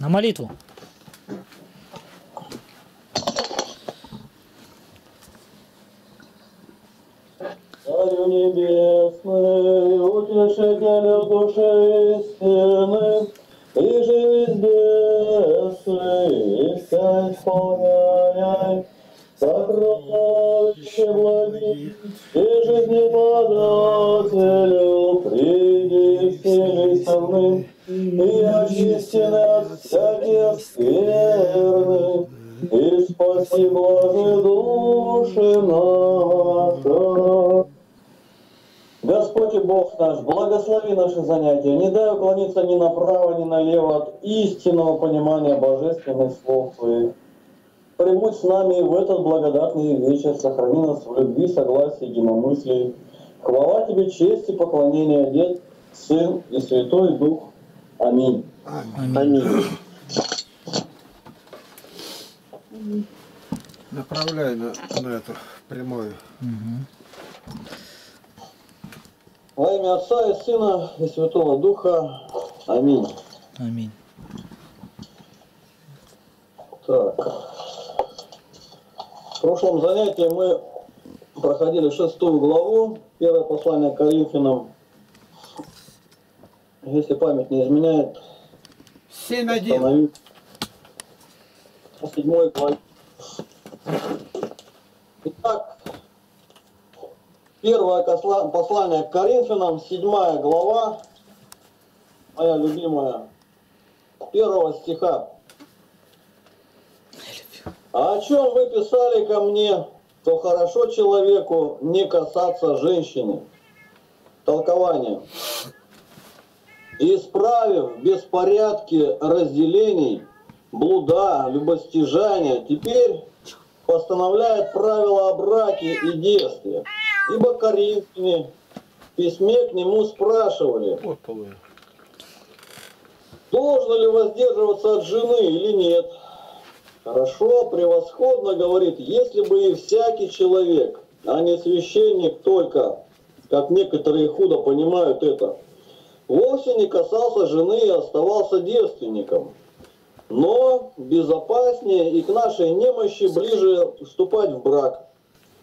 на молитву. Царю небесный, утешителю души истины, и жизнь бедствий, искать исполняй, сокровище благи, и жизнеподателю приди к себе сомным, и очисти нас всяких скверных, и спаси блажи души наши. Господь и Бог наш, благослови наши занятия, не дай уклониться ни направо, ни налево от истинного понимания божественных слов Твоих. Прибудь с нами в этот благодатный вечер, сохрани нас в любви, согласии, единомыслии. Хвала Тебе, честь и поклонение, Отец, Сын и Святой Дух. Аминь. Аминь. Аминь. Направляй на эту прямую. Во имя Отца и Сына и Святого Духа. Аминь. Аминь. Так. В прошлом занятии мы проходили 6 главу, первое послание к Коринфянам. Если память не изменяет, 7:1. 7 главе. Итак. Первое послание к Коринфянам, 7 глава, моя любимая, 1 стиха. «А о чем вы писали ко мне, то хорошо человеку не касаться женщины». Толкование. «Исправив беспорядки разделений, блуда, любостяжания, теперь постановляет правила о браке и девстве». Ибо коринфяне в письме к нему спрашивали, должно ли воздерживаться от жены или нет. Хорошо, превосходно, говорит, если бы и всякий человек, а не священник только, как некоторые худо понимают это, вовсе не касался жены и оставался девственником. Но безопаснее и к нашей немощи ближе вступать в брак.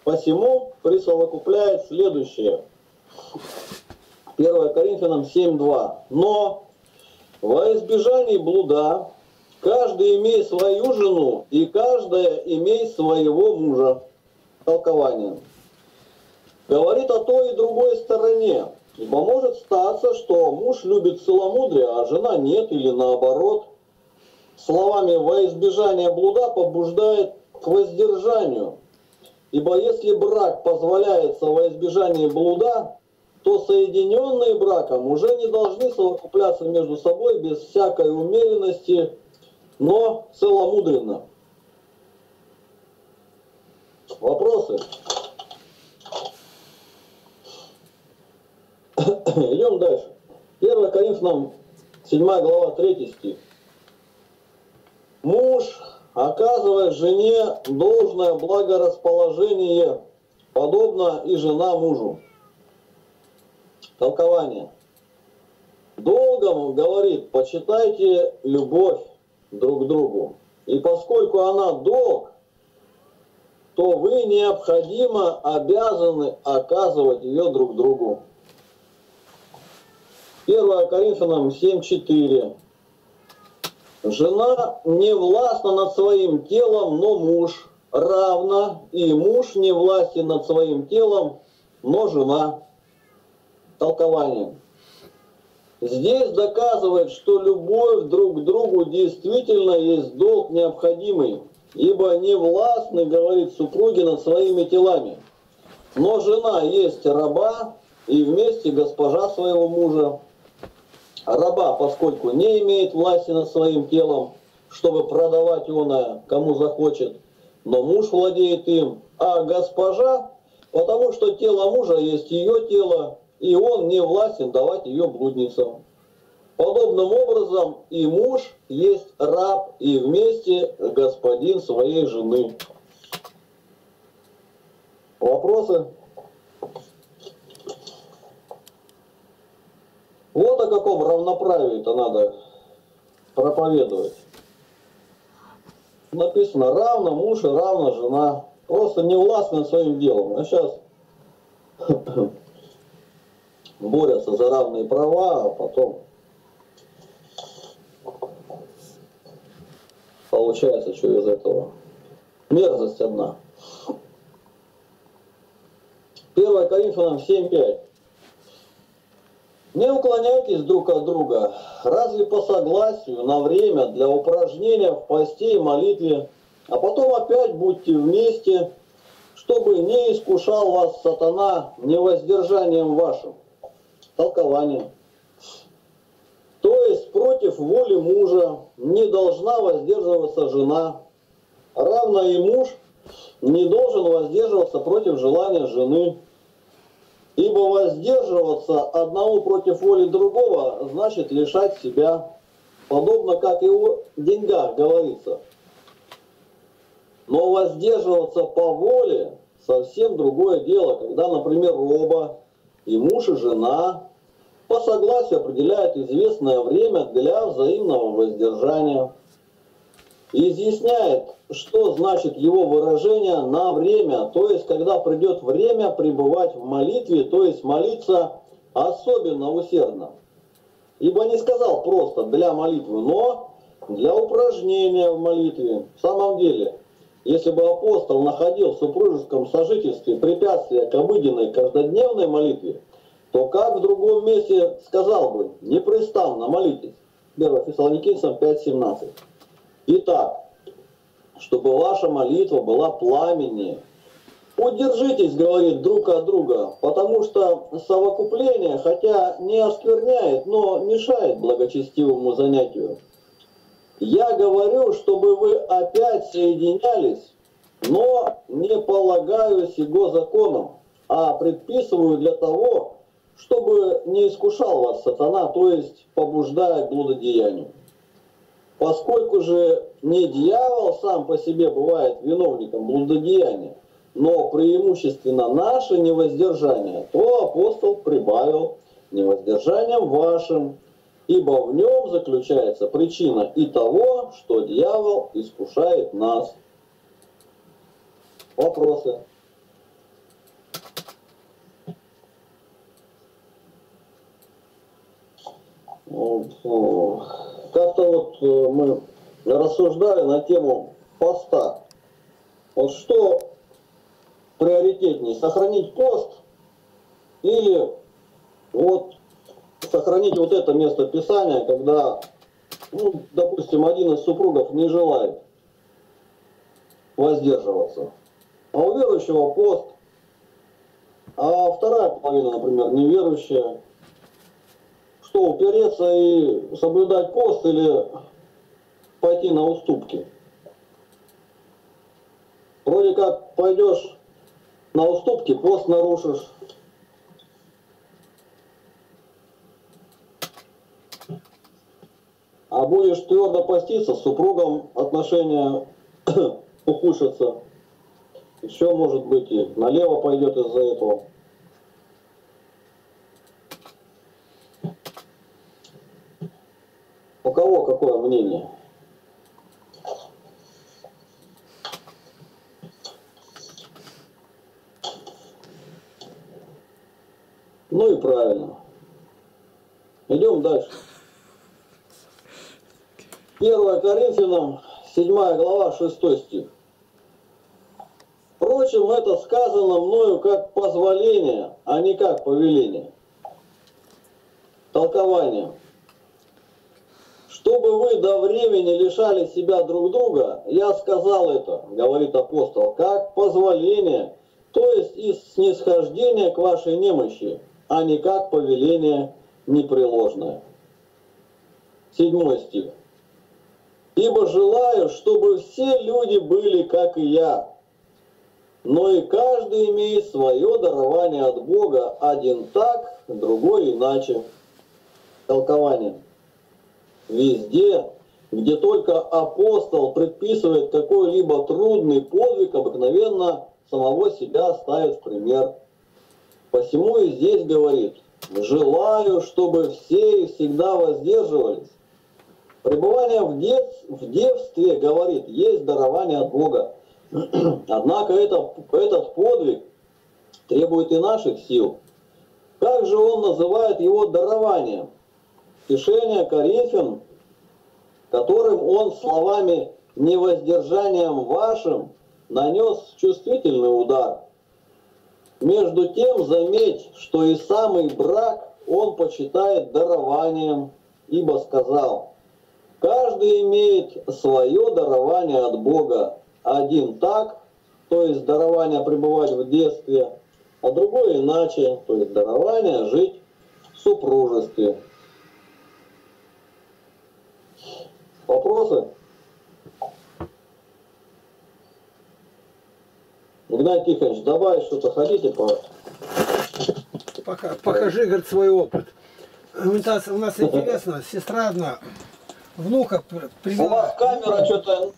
Посему присовокупляет следующее. 1 Коринфянам 7:2. «Но во избежании блуда каждый имей свою жену, и каждая имей своего мужа». Толкование. Говорит о той и другой стороне, ибо может статься, что муж любит целомудрие, а жена нет, или наоборот. Словами «во избежание блуда» побуждает к воздержанию. Ибо если брак позволяется во избежание блуда, то соединенные браком уже не должны совокупляться между собой без всякой умеренности, но целомудренно. Вопросы? Идем дальше. 1 Коринфянам 7 глава 3 стих. «Муж, оказывая жене должное благорасположение, подобно и жена мужу». Толкование. «Долгом, говорит, почитайте любовь друг к другу, и поскольку она долг, то вы необходимо обязаны оказывать ее друг другу». 1 Коринфянам 7:4. «Жена не властна над своим телом, но муж, равно и муж не властен над своим телом, но жена». Толкование. Здесь доказывает, что любовь друг к другу действительно есть долг необходимый, ибо не властны, говорит, супруги над своими телами, но жена есть раба и вместе госпожа своего мужа. Раба, поскольку не имеет власти над своим телом, чтобы продавать его кому захочет, но муж владеет им, а госпожа, потому что тело мужа есть ее тело, и он не властен давать ее блудницам. Подобным образом и муж есть раб, и вместе господин своей жены. Вопросы? Вот о каком равноправии-то надо проповедовать. написано равно муж и равно жена. Просто не властны своим делом. А сейчас борются за равные права, а потом получается, что из этого. Мерзость одна. 1 Коринфянам 7:5. Не уклоняйтесь друг от друга, разве по согласию на время для упражнения в посте и молитве, а потом опять будьте вместе, чтобы не искушал вас сатана невоздержанием вашим. Толкование. То есть против воли мужа не должна воздерживаться жена, равно и муж не должен воздерживаться против желания жены. Ибо воздерживаться одного против воли другого значит лишать себя, подобно как и о деньгах говорится. Но воздерживаться по воле совсем другое дело, когда, например, оба, и муж, и жена, по согласию определяют известное время для взаимного воздержания и изъясняет, что значит его выражение на время, то есть когда придет время пребывать в молитве, то есть молиться особенно усердно. Ибо не сказал просто для молитвы, но для упражнения в молитве. В самом деле, если бы апостол находил в супружеском сожительстве препятствия к обыденной каждодневной молитве, то как в другом месте сказал бы «непрестанно молитесь». 1 Фессалоникийцам 5:17. Итак, чтобы ваша молитва была пламеннее. Удержитесь, говорит, друг от друга, потому что совокупление, хотя не оскверняет, но мешает благочестивому занятию. Я говорю, чтобы вы опять соединялись, но не полагаю сего законом, а предписываю для того, чтобы не искушал вас сатана, то есть побуждая к блудодеянию. Поскольку же не дьявол сам по себе бывает виновником блудодеяния, но преимущественно наше невоздержание, то апостол прибавил невоздержанием вашим, ибо в нем заключается причина и того, что дьявол искушает нас. Вопросы? Как-то вот мы рассуждали на тему поста. Вот что приоритетнее, сохранить пост или вот сохранить вот это место Писания, когда, ну, допустим, один из супругов не желает воздерживаться, а у верующего пост, а вторая половина, например, неверующая. Что, упереться и соблюдать пост или пойти на уступки? Вроде как пойдешь на уступки, пост нарушишь. А будешь твердо поститься, с супругом отношения ухудшатся. Еще, может быть, и налево пойдет из-за этого. У кого какое мнение? Ну и правильно. Идем дальше. 1 Коринфянам, 7 глава, 6 стих. Впрочем, это сказано мною как позволение, а не как повеление. Толкование. Чтобы вы до времени лишали себя друг друга, я сказал это, говорит апостол, как позволение, то есть из снисхождения к вашей немощи, а не как повеление непреложное. 7 стих. Ибо желаю, чтобы все люди были, как и я, но и каждый имеет свое дарование от Бога, один так, другой иначе. Толкование. Везде, где только апостол предписывает какой-либо трудный подвиг, обыкновенно самого себя ставит в пример. Посему и здесь говорит, желаю, чтобы все и всегда воздерживались. Пребывание в девстве, говорит, есть дарование от Бога. Однако этот подвиг требует и наших сил. Как же он называет его дарованием? Пишение Коринфян, которым он словами «невоздержанием вашим» нанес чувствительный удар. Между тем, заметь, что и самый брак он почитает дарованием, ибо сказал: «Каждый имеет свое дарование от Бога, один так, то есть дарование пребывать в детстве, а другой иначе, то есть дарование жить в супружестве». Вопросы? Игнат Тихонович, добавить что-то хотите? Покажи, говорит, свой опыт. У нас интересно, сестра одна, внука привела. У вас камера что-то...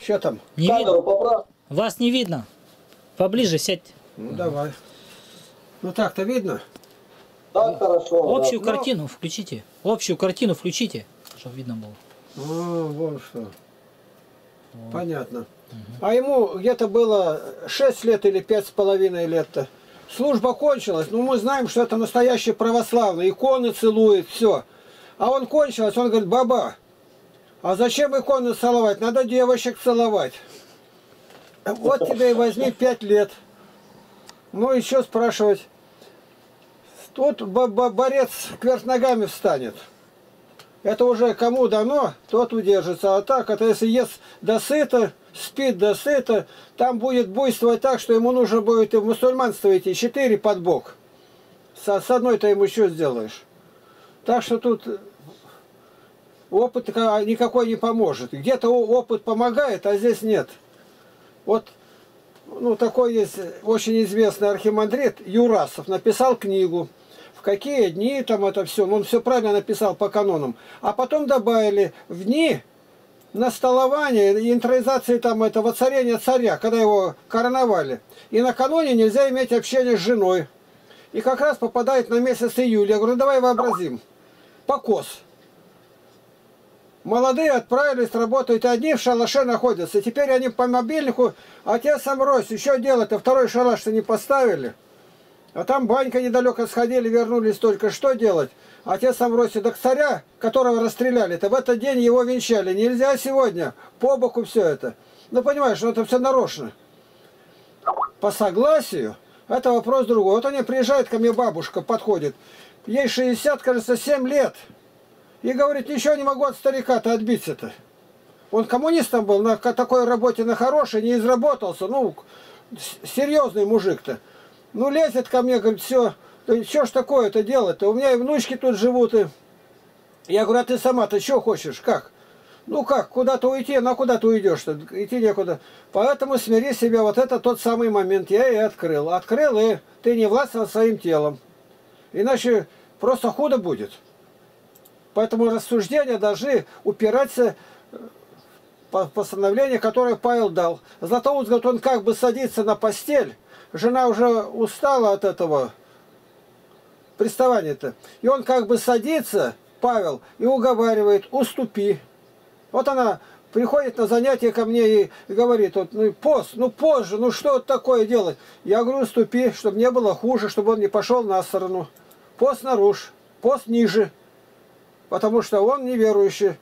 Что там? Не камеру видно. Поправь. Вас не видно. Поближе сядь. Ну давай. Ну так-то видно? Так, хорошо. Общую картину включите. Общую картину включите, чтобы видно было. А, вон что. Вот. Понятно. Угу. А ему где-то было 6 лет или 5,5 лет-то. Служба кончилась, но мы знаем, что это настоящий православный. Иконы целует, все. А он кончилась, он говорит: баба, а зачем иконы целовать? Надо девочек целовать. Вот тебе и возьми 5 лет. Ну, еще спрашивать. Тут борец кверх ногами встанет. Это уже кому дано, тот удержится. А так, это если ест до сыта, спит до сыта, там будет буйствовать так, что ему нужно будет и в мусульманство идти 4 под бок. С одной-то ему еще сделаешь. Так что тут опыт никакой не поможет. Где-то опыт помогает, а здесь нет. Вот, ну, такой есть очень известный архимандрит Юрасов. Написал книгу. В какие дни там это все. Он все правильно написал по канонам. А потом добавили в дни настолования, интроизации там это, воцарения царя, когда его короновали. И накануне нельзя иметь общение с женой. И как раз попадает на месяц июля. Я говорю, ну, давай вообразим. Покос. Молодые отправились, работают, одни в шалаше находятся. Теперь они по мобильнику, отец сам рос, еще делать-то, второй шалаш-то не поставили. А там банька недалеко сходили, вернулись только, что делать? Отец сам рос, до царя, которого расстреляли-то, в этот день его венчали. Нельзя сегодня, по боку все это. Ну понимаешь, что это все нарочно. По согласию, это вопрос другой. Вот они приезжают ко мне, бабушка подходит, ей 60, кажется, 7 лет. И говорит, ничего не могу от старика-то отбиться-то. Он коммунистом был, на такой работе, на хорошей, не изработался. Ну, серьезный мужик-то. Ну, лезет ко мне, говорит, все, что ж такое-то делать-то? У меня и внучки тут живут. И... Я говорю, а ты сама-то что хочешь? Как? Ну как, куда-то уйти, ну а куда ты уйдешь-то? Идти некуда. Поэтому смири себя, вот это тот самый момент. Я и открыл. Открыл, и ты не властвовал своим телом. Иначе просто худо будет. Поэтому рассуждения должны упираться в постановление, которое Павел дал. Златоуст говорит, он как бы садится на постель, жена уже устала от этого приставания-то. И он как бы садится, Павел, и уговаривает, уступи. Вот она приходит на занятия ко мне и говорит, вот, ну пост, ну позже, ну что такое делать? Я говорю, уступи, чтобы не было хуже, чтобы он не пошел на сторону. Пост нарушь, пост ниже. Потому что он неверующий.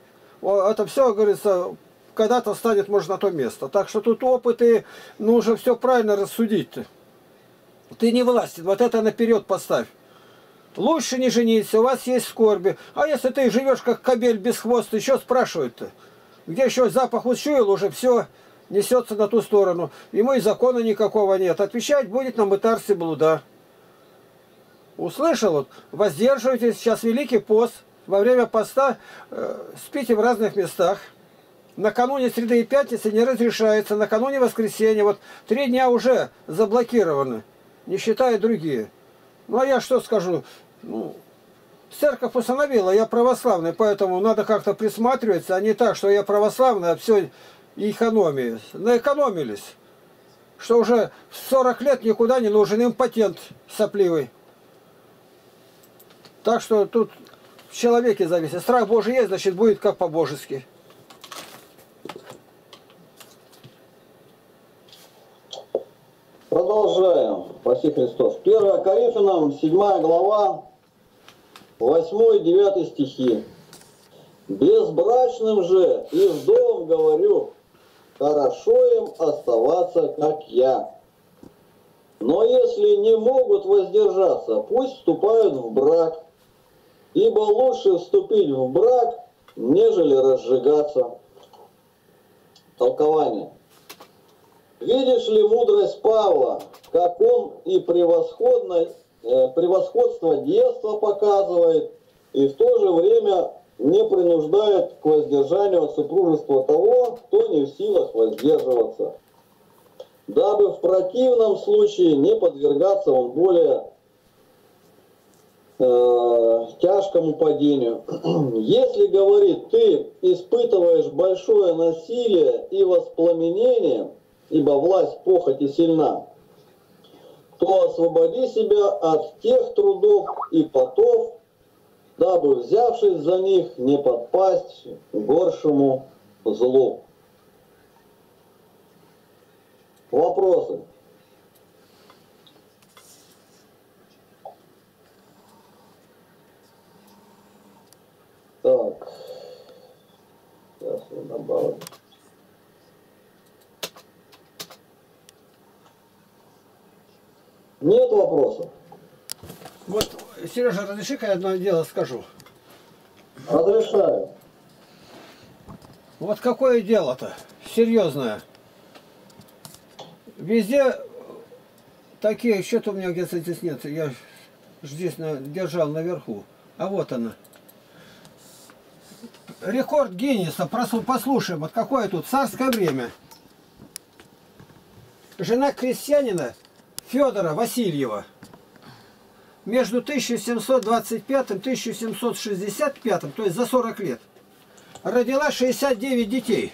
Это все, говорится, когда-то встанет, может, на то место. Так что тут опыт, и ну, уже все правильно рассудить-то. Ты не властен, вот это наперед поставь. Лучше не жениться, у вас есть скорби. А если ты живешь как кобель без хвоста, еще спрашивают-то. Где еще запах учуял, уже все несется на ту сторону. Ему и закона никакого нет. Отвечать будет на мытарстве блуда. Услышал? Вот, воздерживайтесь, сейчас Великий пост. Во время поста спите в разных местах. Накануне среды и пятницы не разрешается. Накануне воскресенья. Вот 3 дня уже заблокированы, не считая другие. Ну а я что скажу? Ну, церковь установила, я православный, поэтому надо как-то присматриваться, а не так, что я православный, а все экономия. Наэкономились, что уже в 40 лет никуда не нужен им патент сопливый. Так что тут... в человеке зависит. Страх Божий есть, значит, будет как по-божески. Продолжаем. Спаси Христос. 1 Коринфянам, 7 глава, 8-9 стихи. «Безбрачным же и вдов говорю, хорошо им оставаться, как я. Но если не могут воздержаться, пусть вступают в брак, ибо лучше вступить в брак, нежели разжигаться». Толкование. «Видишь ли мудрость Павла, как он и превосходство детства показывает, и в то же время не принуждает к воздержанию от супружества того, кто не в силах воздерживаться, дабы в противном случае не подвергаться он более тяжкому падению. Если, говорит, ты испытываешь большое насилие и воспламенение, ибо власть похоти сильна, то освободи себя от тех трудов и потов, дабы, взявшись за них, не подпасть горшему злу». Вопросы? Так, сейчас я добавлю. Нет вопросов. Вот, Сережа, разреши-ка я одно дело скажу. Разрешаю. Вот какое дело-то? Серьезное. Везде такие, что-то у меня где-то здесь нет. Я здесь держал наверху. А вот она. Рекорд Гиннеса. Послушаем, вот какое тут царское время. Жена крестьянина Федора Васильева между 1725 и 1765, то есть за 40 лет, родила 69 детей.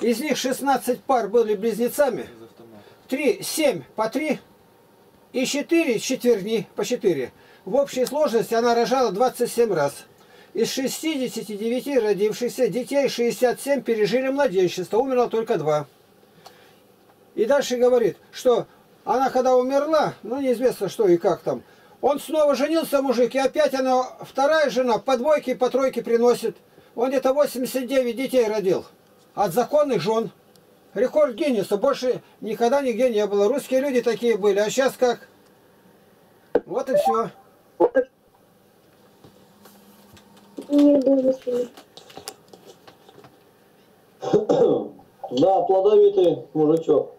Из них 16 пар были близнецами, 7 по 3 и 4 четверни по 4. В общей сложности она рожала 27 раз. Из 69 родившихся детей 67 пережили младенчество, умерло только 2. И дальше говорит, что она когда умерла, ну неизвестно что и как там, он снова женился, мужик, и опять она, вторая жена, по двойке и по тройке приносит. Он где-то 89 детей родил от законных жен. Рекорд Гиннеса, больше никогда нигде не было. Русские люди такие были, а сейчас как? Вот и все. Да, плодовитый мужичок.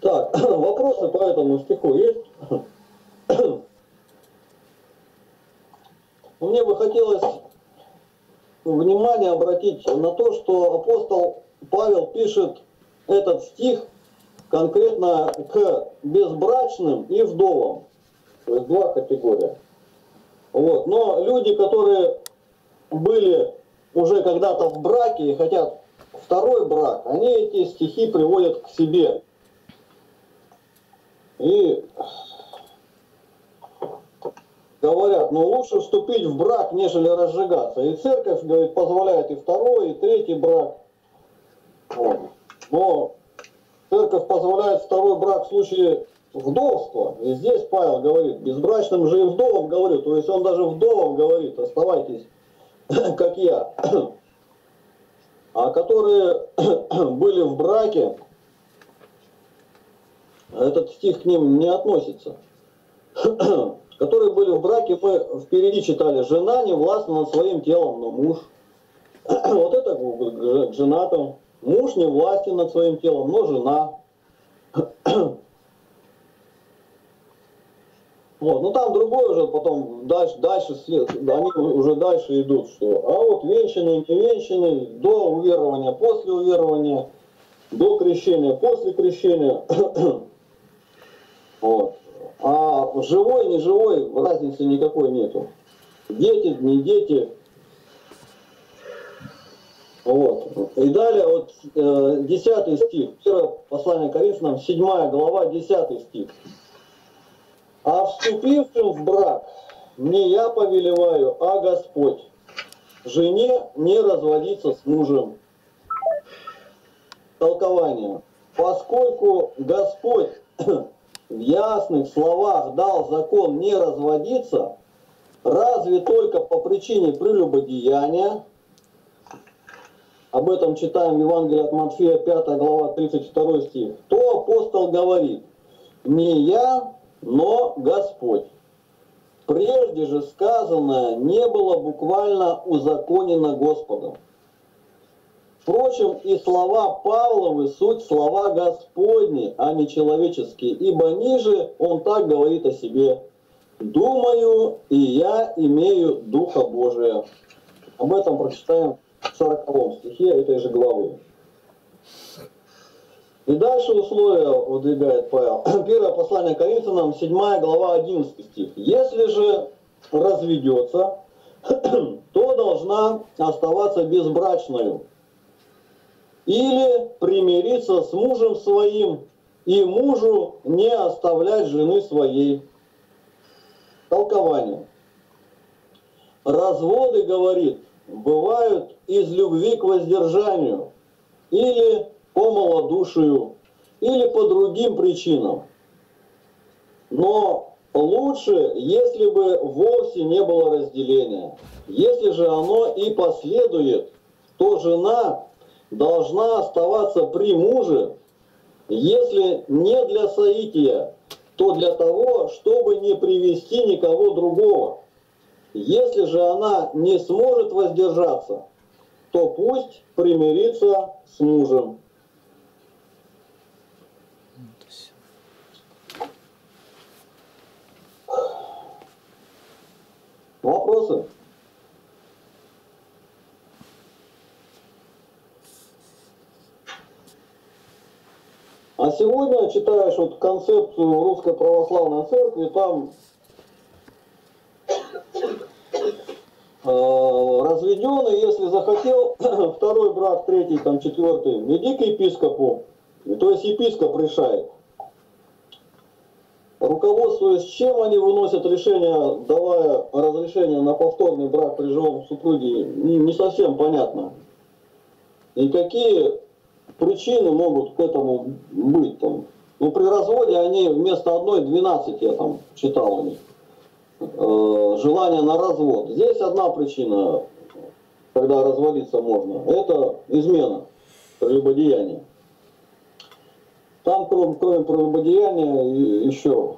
Так, вопросы по этому стиху есть? Мне бы хотелось внимание обратить на то, что апостол Павел пишет этот стих конкретно к безбрачным и вдовам. То есть два категория. Вот. Но люди, которые были уже когда-то в браке и хотят второй брак, они эти стихи приводят к себе. И говорят, ну лучше вступить в брак, нежели разжигаться. И церковь, говорит, позволяет и второй, и третий брак. Вот. Но церковь позволяет второй брак в случае вдовства. И здесь Павел говорит, безбрачным же и вдовам говорю. То есть он даже вдовам говорит, оставайтесь как я. А которые были в браке, этот стих к ним не относится. Которые были в браке, мы впереди читали, жена не властна над своим телом, но муж. Вот это к женатым. Муж не властен над своим телом, но жена. Вот. Ну там другое уже потом, дальше след, они уже дальше идут, что а вот венчанные, не венчанные, до уверования, после уверования, до крещения, после крещения. Вот. А живой, не живой, разницы никакой нету. Дети, не дети. Вот. И далее вот 10 стих, 1 послание Коринфянам, 7 глава, 10 стих. А вступившим в брак не я повелеваю, а Господь. Жене не разводиться с мужем. Толкование. Поскольку Господь в ясных словах дал закон не разводиться, разве только по причине прелюбодеяния, об этом читаем в Евангелии от Матфея, 5 глава, 32 стих, то апостол говорит: не я, но Господь. Прежде же сказанное не было буквально узаконено Господом. Впрочем, и слова Павловы суть слова Господни, а не человеческие, ибо ниже он так говорит о себе: «Думаю, и я имею Духа Божия». Об этом прочитаем в 40 стихе этой же главы. И дальше условия выдвигает Павел. Первое послание Коринфянам, 7 глава, 11 стих. Если же разведется, то должна оставаться безбрачною или примириться с мужем своим, и мужу не оставлять жены своей. Толкование. Разводы, говорит, бывают из любви к воздержанию или по малодушию, или по другим причинам. Но лучше, если бы вовсе не было разделения. Если же оно и последует, то жена должна оставаться при муже, если не для соития, то для того, чтобы не привести никого другого. Если же она не сможет воздержаться, то пусть примирится с мужем. Вопросы? А сегодня читаешь вот концепцию Русской Православной Церкви, там разведенный, если захотел, второй брак, третий, там четвертый, иди к епископу, то есть епископ решает. Руководствуясь чем они выносят решение, давая разрешение на повторный брак при живом супруге, не совсем понятно. И какие причины могут к этому быть там? Ну, при разводе они вместо одной 12, я там читал у них, желание на развод. Здесь одна причина, когда разводиться можно, это измена, прелюбодеяние. Там, кроме прелюбодеяния, еще.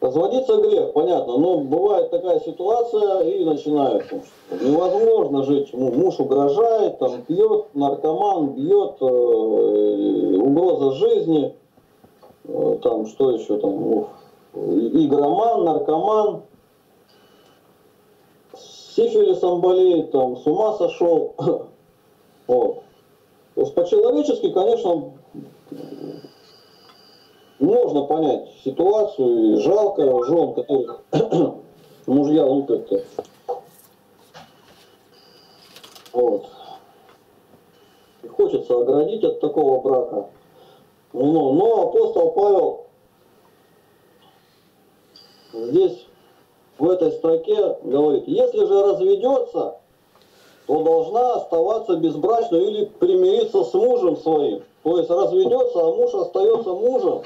Разводиться грех, понятно, но бывает такая ситуация, и начинается. Невозможно жить, муж угрожает, там, пьет, наркоман, бьет, угроза жизни, там, что еще там, игроман, наркоман, сифилисом болеет, там, с ума сошел. Вот. То есть по-человечески, конечно, можно понять ситуацию, и жалко жен, которых мужья лупят-то. Вот. И хочется оградить от такого брака. Но апостол Павел здесь, в этой строке, говорит: если же разведется, то должна оставаться безбрачной или примириться с мужем своим. То есть разведется, а муж остается мужем.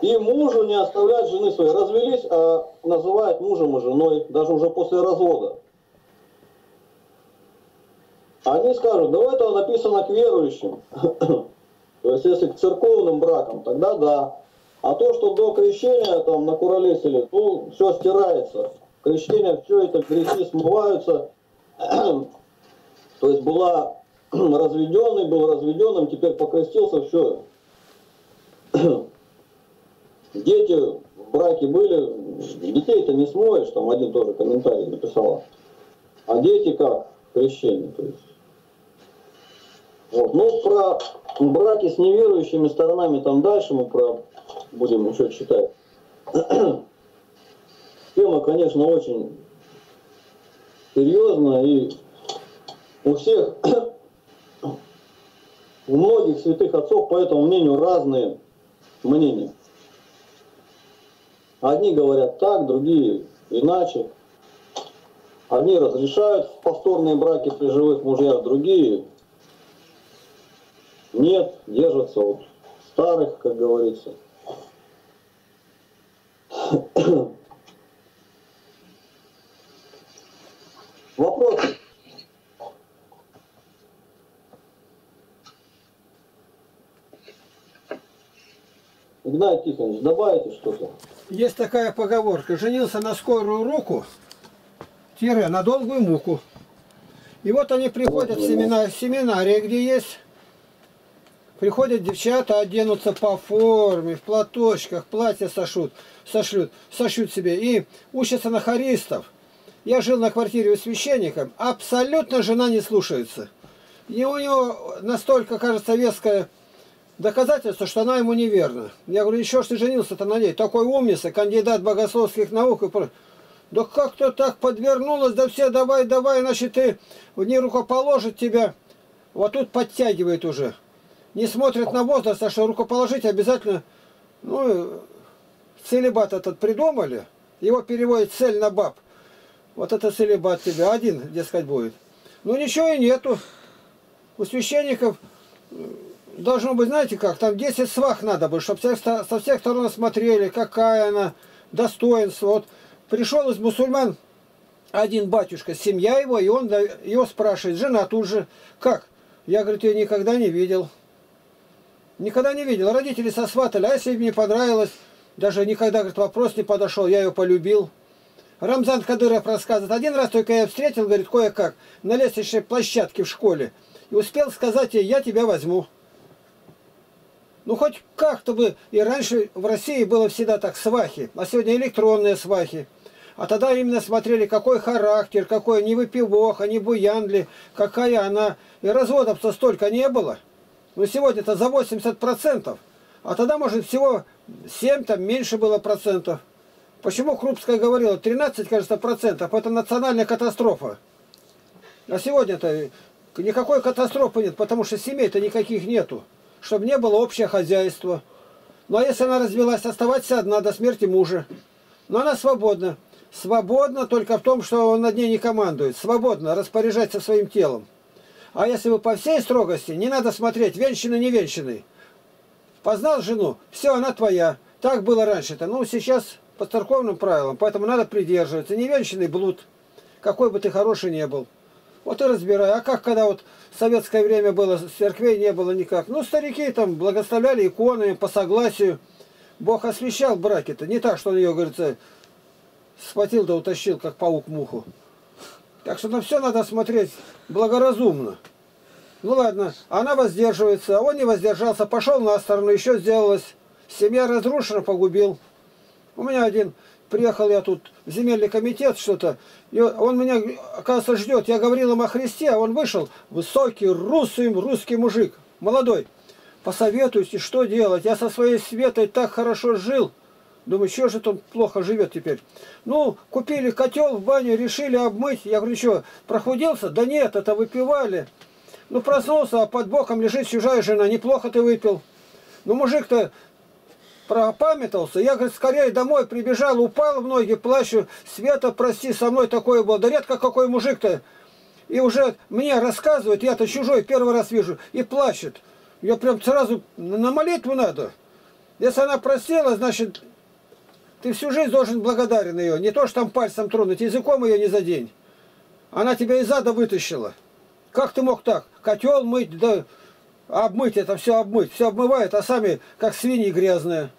И мужу не оставлять жены своей. Развелись, а называют мужем и женой, даже уже после развода. Они скажут: да, это написано к верующим. То есть если к церковным бракам, тогда да. А то, что до крещения там накуролесили, ну, все стирается. Крещение, все это, грехи смываются. То есть была разведенной, был разведенным, теперь покрестился, все. Дети в браке были, детей-то не смоешь, там один тоже комментарий написал. А дети как? Крещение, то есть. Вот. Ну, про браки с неверующими сторонами там дальше мы будем еще читать. Тема, конечно, очень серьезная, и у всех, у многих святых отцов по этому мнению разные мнения. Одни говорят так, другие иначе. Одни разрешают повторные браки при живых мужьях, другие нет, держатся от старых, как говорится. Вопрос. Игнат Тихонович, добавите что-то? Есть такая поговорка. Женился на скорую руку, на долгую муку. И вот они приходят в семинарии, где есть... Приходят девчата, оденутся по форме, в платочках, платья сошьют себе. И учатся на хористов. Я жил на квартире у священника. Абсолютно жена не слушается. И у него настолько, кажется, веское доказательство, что она ему неверна. Я говорю, еще ж ты женился-то на ней. Такой умница, кандидат богословских наук. И да как-то так подвернулась, да все давай, давай, иначе ты не рукоположит тебя. Вот тут подтягивает уже. Не смотрят на возраст, а что рукоположить обязательно. Ну, целибат этот придумали. Его переводит цель на баб. Вот это целибат тебе один, дескать, будет. Ну, ничего и нету. У священников должно быть, знаете как, там 10 свах надо бы, чтобы со всех сторон смотрели, какая она, достоинство. Вот пришел из мусульман один батюшка, семья его, и он его спрашивает, жена тут же, как? Я, говорит, ее никогда не видел. Никогда не видел. Родители сосватали, а если мне не понравилось, даже никогда, говорит, вопрос не подошел, я ее полюбил. Рамзан Кадыров рассказывает, один раз только я встретил, говорит, кое-как, на лестничной площадке в школе, и успел сказать ей, я тебя возьму. Ну, хоть как-то бы, и раньше в России было всегда так, свахи, а сегодня электронные свахи. А тогда именно смотрели, какой характер, какой не выпивоха, не буянли, какая она. И разводов-то столько не было. Но сегодня-то за 80%, а тогда, может, всего 7, там меньше было процентов. Почему Крупская говорила, 13, кажется, процентов, это национальная катастрофа. А сегодня-то никакой катастрофы нет, потому что семей-то никаких нету. Чтобы не было общее хозяйство. Ну а если она развелась, оставаться одна до смерти мужа. Но она свободна. Свободна только в том, что он над ней не командует. Свободно распоряжается своим телом. А если вы по всей строгости, не надо смотреть, венчаны, не венчаны. Познал жену, все, она твоя. Так было раньше-то. Ну, сейчас по церковным правилам, поэтому надо придерживаться. Не венчанный блуд, какой бы ты хороший не был. Вот и разбирай. А как, когда вот в советское время было, церквей не было никак. Ну, старики там благословляли иконы по согласию. Бог освящал браки-то. Не так, что он ее, говорится, схватил да утащил, как паук муху. Так что на все надо смотреть благоразумно. Ну ладно, она воздерживается, а он не воздержался, пошел на сторону, еще сделалось. Семья разрушена, погубил. У меня один... Приехал я тут в земельный комитет, что-то. Он меня, оказывается, ждет. Я говорил им о Христе, а он вышел. Высокий, русский мужик, молодой. Посоветуйте, что делать. Я со своей Светой так хорошо жил. Думаю, что же он плохо живет теперь. Ну, купили котел в баню, решили обмыть. Я говорю, что, прохудился? Да нет, это выпивали. Ну, проснулся, а под боком лежит чужая жена. Неплохо ты выпил. Ну, мужик-то... Пропамятовался, я, говорит, скорее домой прибежал, упал в ноги, плачу, Света, прости, со мной такое было, да редко какой мужик-то, и уже мне рассказывает, я-то чужой, первый раз вижу, и плачет, я прям сразу на молитву надо, если она простила, значит, ты всю жизнь должен благодарен ее, не то, что там пальцем тронуть, языком ее не задень, она тебя из ада вытащила, как ты мог так, котел мыть, да обмыть это, все обмывают, а сами как свиньи грязные.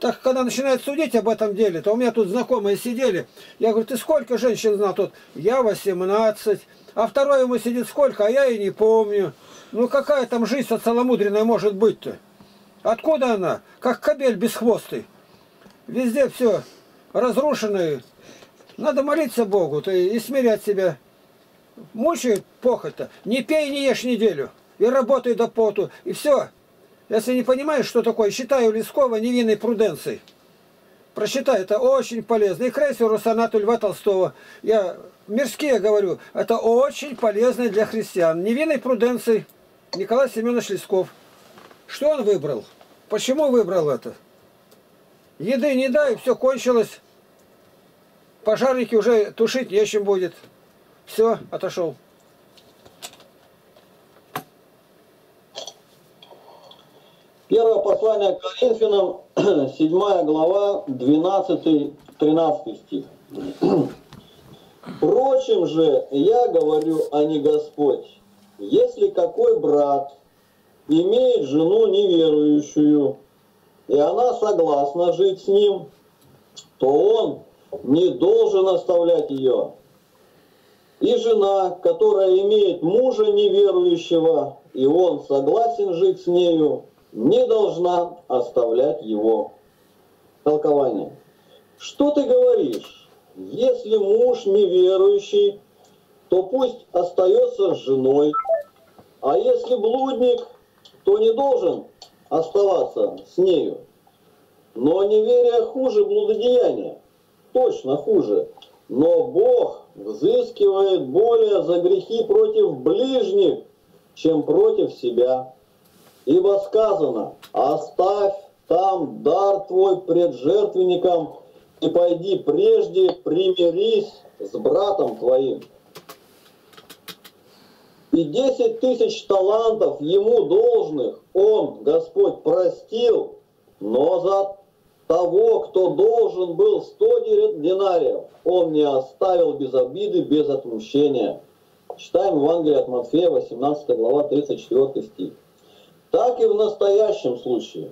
Так, когда начинает судить об этом деле, то у меня тут знакомые сидели. Я говорю, ты сколько женщин знал тут? Я 18. А второй ему сидит сколько, а я и не помню. Ну какая там жизнь целомудренная может быть-то? Откуда она? Как кобель безхвостый. Везде все разрушено. Надо молиться Богу и смирять себя. Мучает похоть-то. Не пей, не ешь неделю. И работай до поту. И все. Если не понимаешь, что такое, считаю Лескова невинной пруденцией. Прочитай, это очень полезно. И Крейсеру сонату Льва Толстого. Я мирские говорю, это очень полезно для христиан. Невинной пруденцией Николай Семенович Лесков. Что он выбрал? Почему выбрал это? Еды не дай, все кончилось. Пожарники уже тушить нечем будет. Все, отошел. Первое послание к Коринфянам, 7 глава, 12-13 стих. «Впрочем же, я говорю, а не Господь, если какой брат имеет жену неверующую, и она согласна жить с ним, то он не должен оставлять ее. И жена, которая имеет мужа неверующего, и он согласен жить с нею, не должна оставлять его». Толкование. Что ты говоришь? Если муж неверующий, то пусть остается с женой, а если блудник, то не должен оставаться с нею. Но неверие хуже блудодеяния, точно хуже. Но Бог взыскивает более за грехи против ближних, чем против себя. Ибо сказано: оставь там дар твой пред жертвенником и пойди прежде примирись с братом твоим. И 10 тысяч талантов ему должных он, Господь, простил, но за того, кто должен был 100 динариев, он не оставил без обиды, без отмщения. Читаем Евангелие от Матфея, 18 глава, 34 стих. Так и в настоящем случае.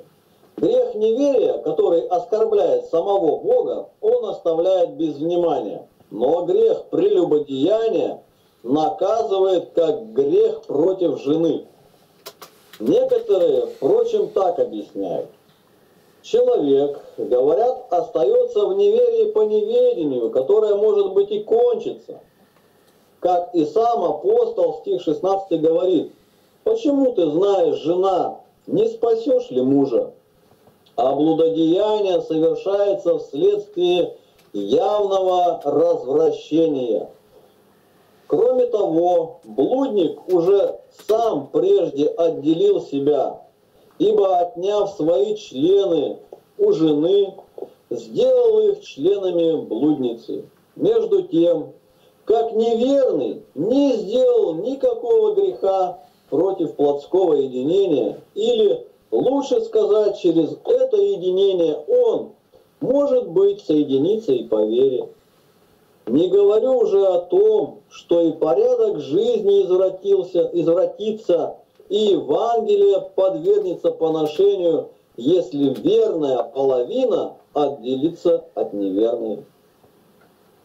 Грех неверия, который оскорбляет самого Бога, он оставляет без внимания. Но грех прелюбодеяния наказывает как грех против жены. Некоторые, впрочем, так объясняют. Человек, говорят, остается в неверии по неведению, которое может быть и кончится. Как и сам апостол, стих 16 говорит: «Почему ты знаешь, жена, не спасешь ли мужа?» А блудодеяние совершается вследствие явного развращения. Кроме того, блудник уже сам прежде отделил себя, ибо, отняв свои члены у жены, сделал их членами блудницы. Между тем, как неверный не сделал никакого греха против плотского единения, или, лучше сказать, через это единение он, может быть, соединится и по вере. Не говорю уже о том, что и порядок жизни извратится, и Евангелие подвергнется поношению, если верная половина отделится от неверной.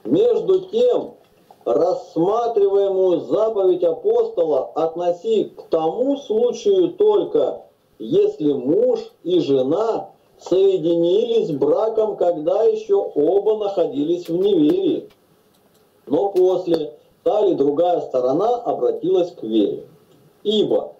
Между тем, рассматриваемую заповедь апостола относи к тому случаю только, если муж и жена соединились браком, когда еще оба находились в неверии. Но после та или другая сторона обратилась к вере. Ибо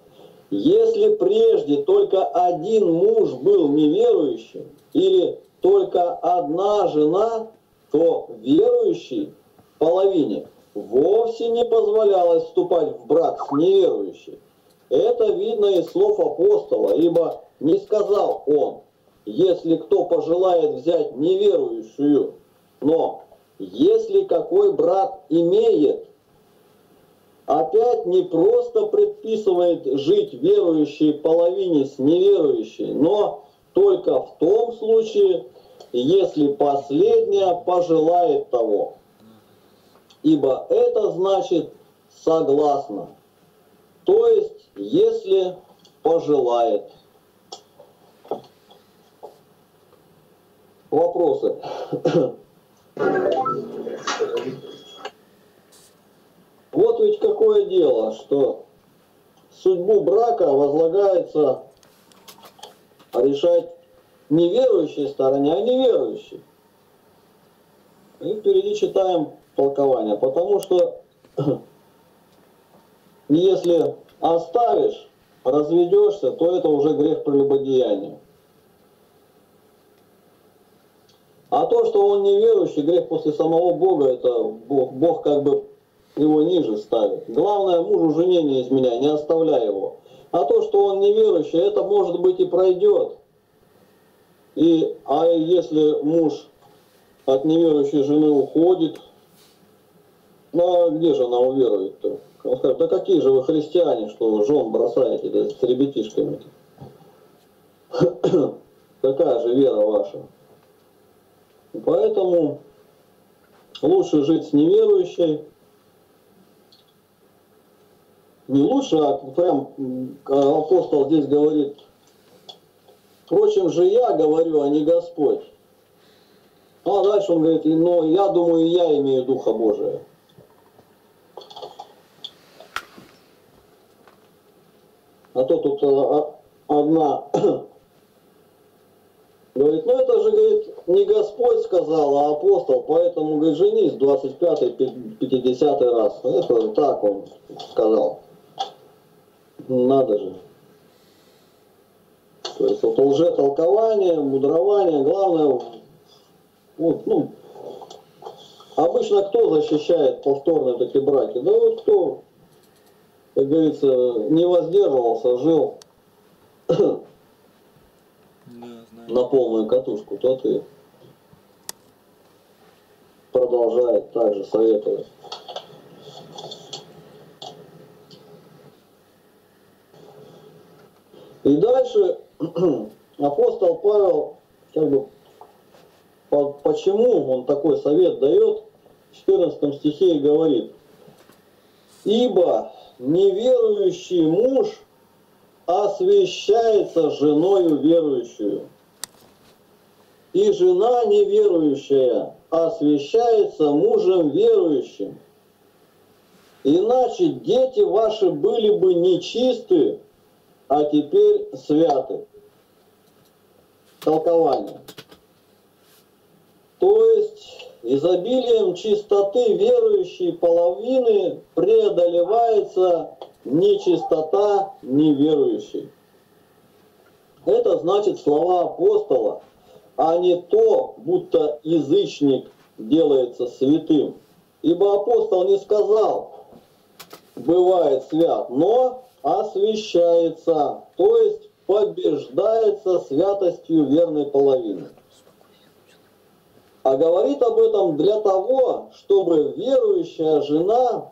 если прежде только один муж был неверующим или только одна жена, то верующей половине вовсе не позволялось вступать в брак с неверующей. Это видно из слов апостола, ибо не сказал он: если кто пожелает взять неверующую, но если какой брат имеет. Опять не просто предписывает жить верующей половине с неверующей, но только в том случае, если последняя пожелает того. Ибо это значит согласно, то есть если пожелает. Вопросы? Вот ведь какое дело, что судьбу брака возлагается решать неверующей стороне, а неверующей. И впереди читаем толкование. Потому что если оставишь, разведешься, то это уже грех прелюбодеяния. А то, что он неверующий, грех после самого Бога, это Бог как бы его ниже ставит. Главное, мужу жене не изменяй, не оставляй его. А то, что он неверующий, это может быть и пройдет. А если муж от неверующей жены уходит, ну а где же она уверует-то? Он скажет, да какие же вы христиане, что жен бросаете да, с ребятишками? Какая же вера ваша? Поэтому лучше жить с неверующей. Не лучше, а прям апостол здесь говорит, впрочем же я говорю, а не Господь. А дальше он говорит, но я думаю, я имею Духа Божия. А то тут одна говорит, ну это же, говорит, не Господь сказал, а апостол, поэтому, говорит, женись 25-50 раз. Это так он сказал. Надо же. То есть вот лжетолкование, мудрование, главное, вот, ну, обычно кто защищает повторные такие браки? Да вот кто, как говорится, не воздерживался, жил на полную катушку, тот и продолжает также советовать. И дальше апостол Павел, как бы, почему он такой совет дает, в 14 стихе говорит, «Ибо неверующий муж освящается женою верующую, и жена неверующая освящается мужем верующим. Иначе дети ваши были бы нечисты, а теперь святы». Толкование. То есть изобилием чистоты верующей половины преодолевается нечистота неверующей. Это значит слова апостола, а не то, будто язычник делается святым. Ибо апостол не сказал, бывает свят, но освящается, то есть побеждается святостью верной половины. А говорит об этом для того, чтобы верующая жена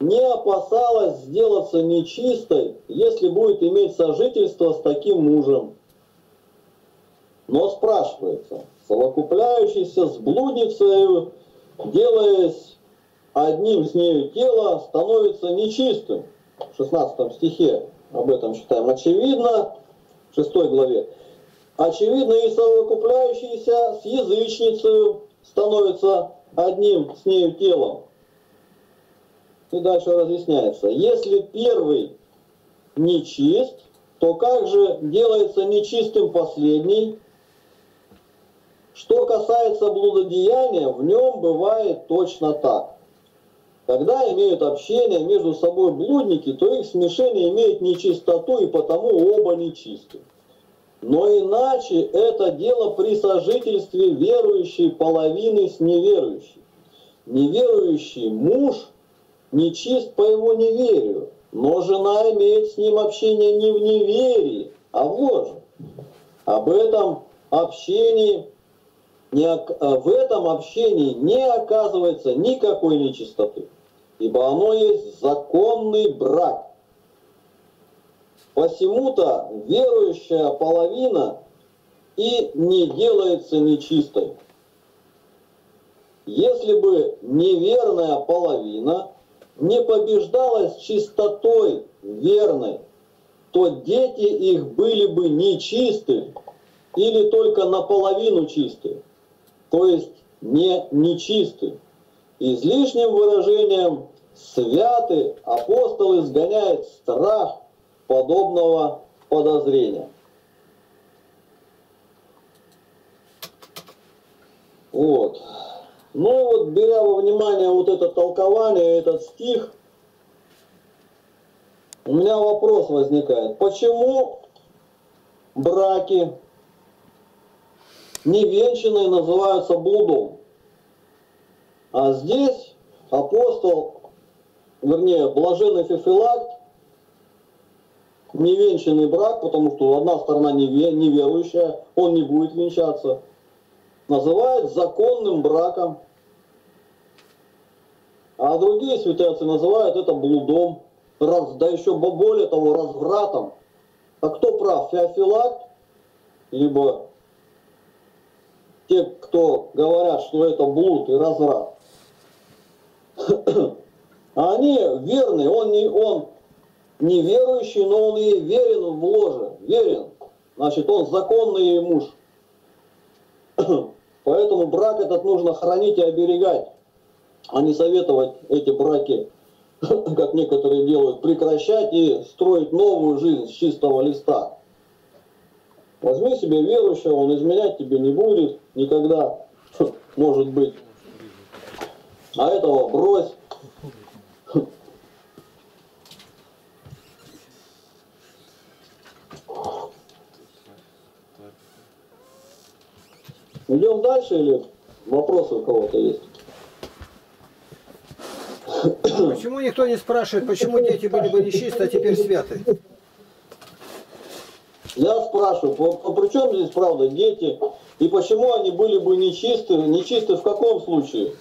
не опасалась сделаться нечистой, если будет иметь сожительство с таким мужем. Но спрашивается, совокупляющийся с блудницею, делаясь одним с нею тело, становится нечистым. В 16 стихе об этом читаем. Очевидно, в 6 главе, очевидно и совокупляющийся с язычницей становится одним с нею телом. И дальше разъясняется. Если первый нечист, то как же делается нечистым последний? Что касается блудодеяния, в нем бывает точно так. Когда имеют общение между собой блудники, то их смешение имеет нечистоту, и потому оба нечисты. Но иначе это дело при сожительстве верующей половины с неверующей. Неверующий муж нечист по его неверию, но жена имеет с ним общение не в неверии, а в ложе. В этом общении не оказывается никакой нечистоты, ибо оно есть законный брак. Посему-то верующая половина и не делается нечистой. Если бы неверная половина не побеждалась чистотой верной, то дети их были бы нечисты или только наполовину чисты. То есть не нечисты. Излишним выражением «святы» апостол изгоняет страх подобного подозрения. Вот. Ну и вот, беря во внимание вот это толкование, этот стих, у меня вопрос возникает. Почему браки невенчанные называются блудом? А здесь апостол, вернее, блаженный Феофилакт невенчанный брак, потому что одна сторона неверующая, он не будет венчаться, называют законным браком. А другие святые отцы называют это блудом, да еще более того, развратом. А кто прав, Феофилакт, либо те, кто говорят, что это блуд и разврат? А они верны, он неверующий, но он ей верен в ложе, верен. Значит, он законный ей муж. Поэтому брак этот нужно хранить и оберегать, а не советовать эти браки, как некоторые делают, прекращать и строить новую жизнь с чистого листа. Возьми себе верующего, он изменять тебе не будет никогда, может быть. А этого брось. Идем дальше или вопросы у кого-то есть? Почему никто не спрашивает, почему дети были бы нечисты, а теперь святы? Я спрашиваю, при чем здесь правда дети? И почему они были бы нечисты? Нечисты в каком случае?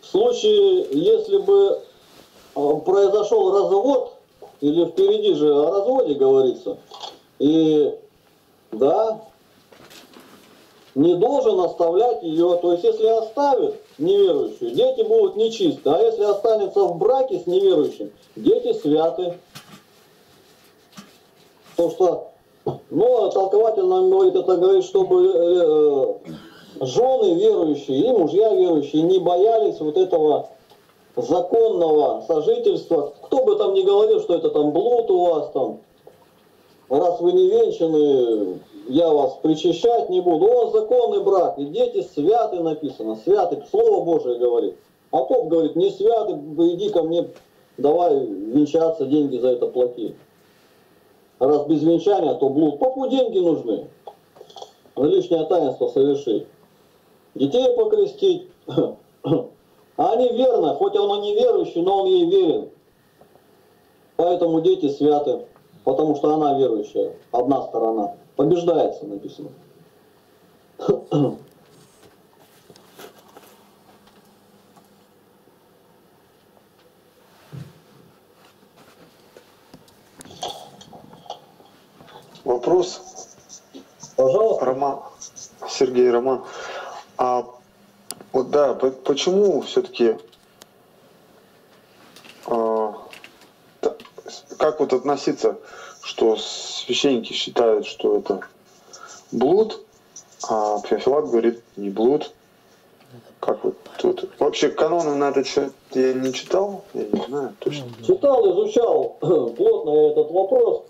В случае, если бы произошел развод, или впереди же о разводе говорится, и да, не должен оставлять ее, то есть если оставит неверующую, дети будут нечисты, а если останется в браке с неверующим, дети святы. Потому что, ну, толкователь нам говорит, это говорит, чтобы жены верующие и мужья верующие не боялись вот этого законного сожительства. Кто бы там ни говорил, что это там блуд у вас там, раз вы не венчаны, я вас причащать не буду. О, законный брак, и дети святы написано, святы, Слово Божие говорит. А поп говорит, не святы, иди ко мне, давай венчаться, деньги за это плати. Раз без венчания, то блуд. Попу деньги нужны, лишнее таинство совершить. Детей покрестить. А они верно, хоть он и неверующий, но он ей верен. Поэтому дети святы, потому что она верующая, одна сторона. Побеждается, написано. Вопрос? Пожалуйста. Роман, Сергей, Роман. А вот да, почему все-таки, как вот относиться, что священники считают, что это блуд, а Феофилакт говорит, не блуд. Как вот тут? Вообще каноны на этот счет я не читал, я не знаю точно. Читал, изучал плотно этот вопрос.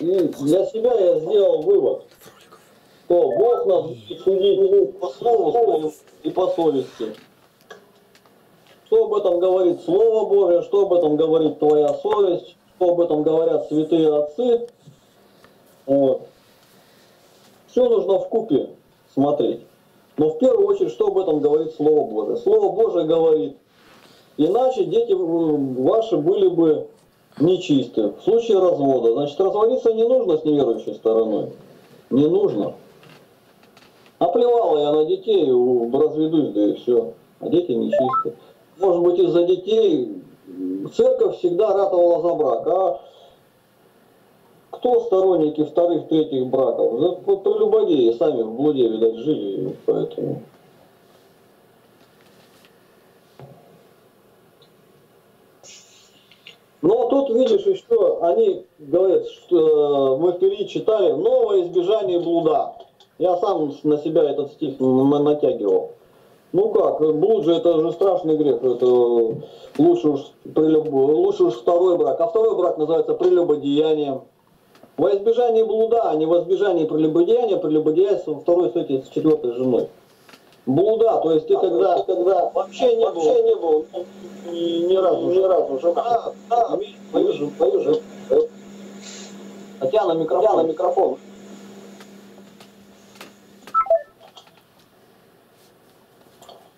И для себя я сделал вывод, что Бог нас будет судить по слову и по совести. Что об этом говорит Слово Божие, что об этом говорит твоя совесть, что об этом говорят святые отцы. Вот. Все нужно вкупе смотреть. Но в первую очередь, что об этом говорит Слово Божие. Слово Божие говорит, иначе дети ваши были бы нечисты. В случае развода, значит, разводиться не нужно с неверующей стороной. Не нужно. Оплевала я на детей, разведусь, да и все. А дети нечисты. Может быть, из-за детей церковь всегда ратовала за брак. А кто сторонники вторых, третьих браков? За прелюбодеи сами в блуде, видать, жили, поэтому... Но тут, видишь, еще они говорят, что мы впереди читали «Новое избежание блуда». Я сам на себя этот стих натягивал. Ну как, блуд же это же страшный грех, это лучше уж второй брак. А второй брак называется прелюбодеянием. Во избежание блуда, а не во избежание прелюбодеяния, прелюбодеяйство второй, кстати, с четвертой женой. Блуда, то есть ты когда вообще не был ни разу жена. Да, поезжу. Хотя на микрофон.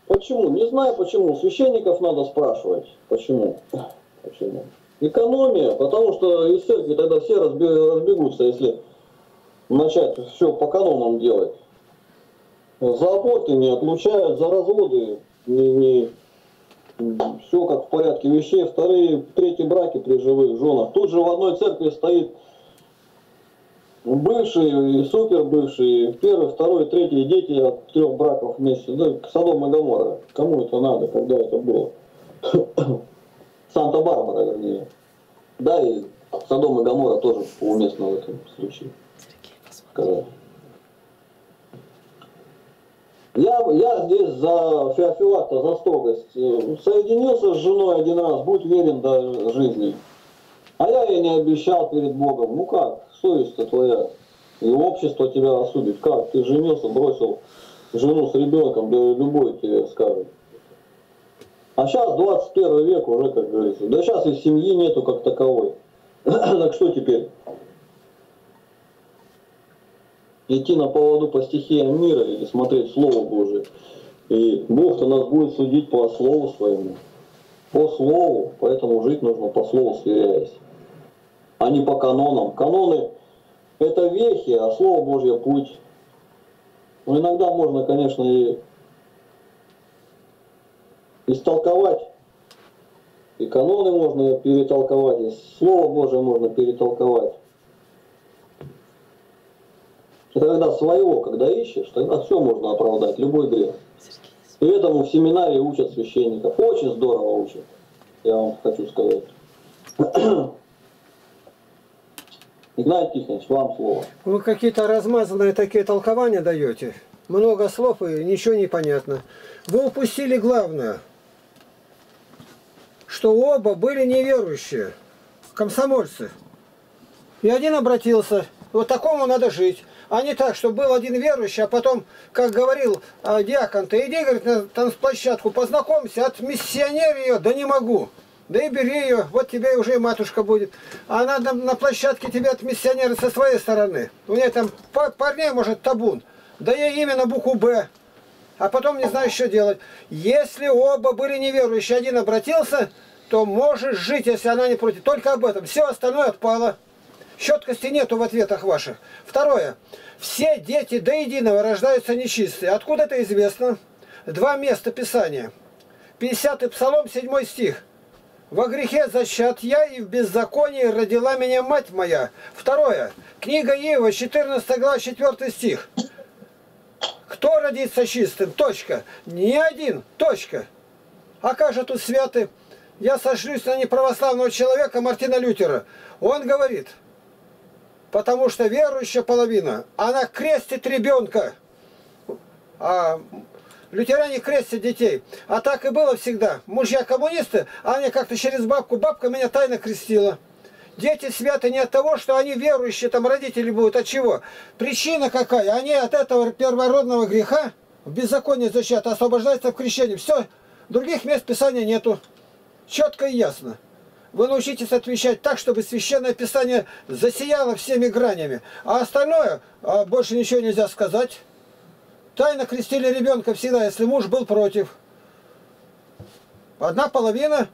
Почему? Не знаю почему. Священников надо спрашивать. Почему? Экономия, потому что исчезли тогда все разбегутся, если начать все по канонам делать. За аборты не отлучают, за разводы все как в порядке вещей. Вторые, третьи браки при живых женах. Тут же в одной церкви стоит бывший и супер бывший, первый, второй, третий дети от 3 браков вместе. Да, Содом и Гоморра. Кому это надо, когда это было? Санта-Барбара, вернее. Да, и Содом и Гоморра тоже уместно в этом случае. Я здесь за Феофилакта, за строгость. Соединился с женой один раз, будь верен до жизни. А я ей не обещал перед Богом. Ну как, совесть-то твоя, и общество тебя осудит. Как, ты женился, бросил жену с ребенком, да любой тебе скажет. А сейчас 21 век уже, как говорится. Да сейчас и семьи нету как таковой. Так что теперь? Идти на поводу по стихиям мира или смотреть Слово Божие. И Бог-то нас будет судить по Слову своему. По Слову, поэтому жить нужно по Слову сверяясь, а не по канонам. Каноны – это вехи, а Слово Божье – путь. Но иногда можно, конечно, и истолковать. И каноны можно перетолковать, и Слово Божие можно перетолковать. Это когда своего, когда ищешь, тогда все можно оправдать, любой грех. И этому в семинарии учат священников. Очень здорово учат, я вам хочу сказать. Игнат Тихонович, вам слово. Вы какие-то размазанные такие толкования даете. Много слов и ничего не понятно. Вы упустили главное, что оба были неверующие, комсомольцы. И один обратился, вот такому надо жить. А не так, что был один верующий, а потом, как говорил диакон, ты иди, говорит, на танцплощадку, познакомься, отмиссионерь ее, да не могу. Да и бери ее, вот тебе уже и матушка будет. А она на площадке тебе отмиссионеры со своей стороны. У нее там парней, может, табун. Да ей имя на букву «Б». А потом не знаю, что делать. Если оба были неверующие, один обратился, то можешь жить, если она не против. Только об этом. Все остальное отпало. Четкости нету в ответах ваших. Второе. Все дети до единого рождаются нечистые. Откуда это известно? 2 места Писания. 50-й Псалом, 7 стих. «Во грехе зачат я, и в беззаконии родила меня мать моя». Второе. Книга Иова, 14 глава, 4 стих. «Кто родится чистым? Точка. Ни один. Точка. А как же тут святый? Я сошлюсь на неправославного человека Мартина Лютера. Он говорит... Потому что верующая половина, она крестит ребенка. А лютеране крестят детей. А так и было всегда. Мужья коммунисты, они как-то через бабку. Бабка меня тайно крестила. Дети святы не от того, что они верующие, там родители будут. От чего? Причина какая? Они от этого первородного греха в беззаконии зачаты, освобождаются в крещении. Все. Других мест Писания нету. Четко и ясно. Вы научитесь отвечать так, чтобы Священное Писание засияло всеми гранями. А остальное, больше ничего нельзя сказать. Тайно крестили ребенка всегда, если муж был против. Одна половина,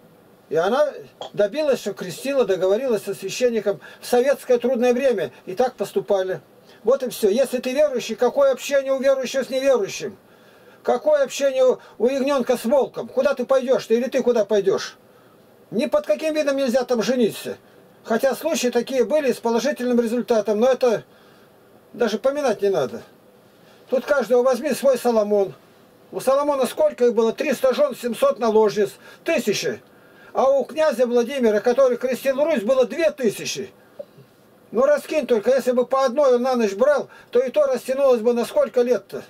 и она добилась, что крестила, договорилась со священником. В советское трудное время и так поступали. Вот и все. Если ты верующий, какое общение у верующего с неверующим? Какое общение у ягненка с волком? Куда ты пойдешь? Или ты куда пойдешь? Ни под каким видом нельзя там жениться. Хотя случаи такие были с положительным результатом, но это даже поминать не надо. Тут каждого возьми свой Соломон. У Соломона сколько их было? 300 жен, 700 наложниц, 1000. А у князя Владимира, который крестил Русь, было 2000. Ну раскинь только, если бы по одной он на ночь брал, то и то растянулось бы на сколько лет-то.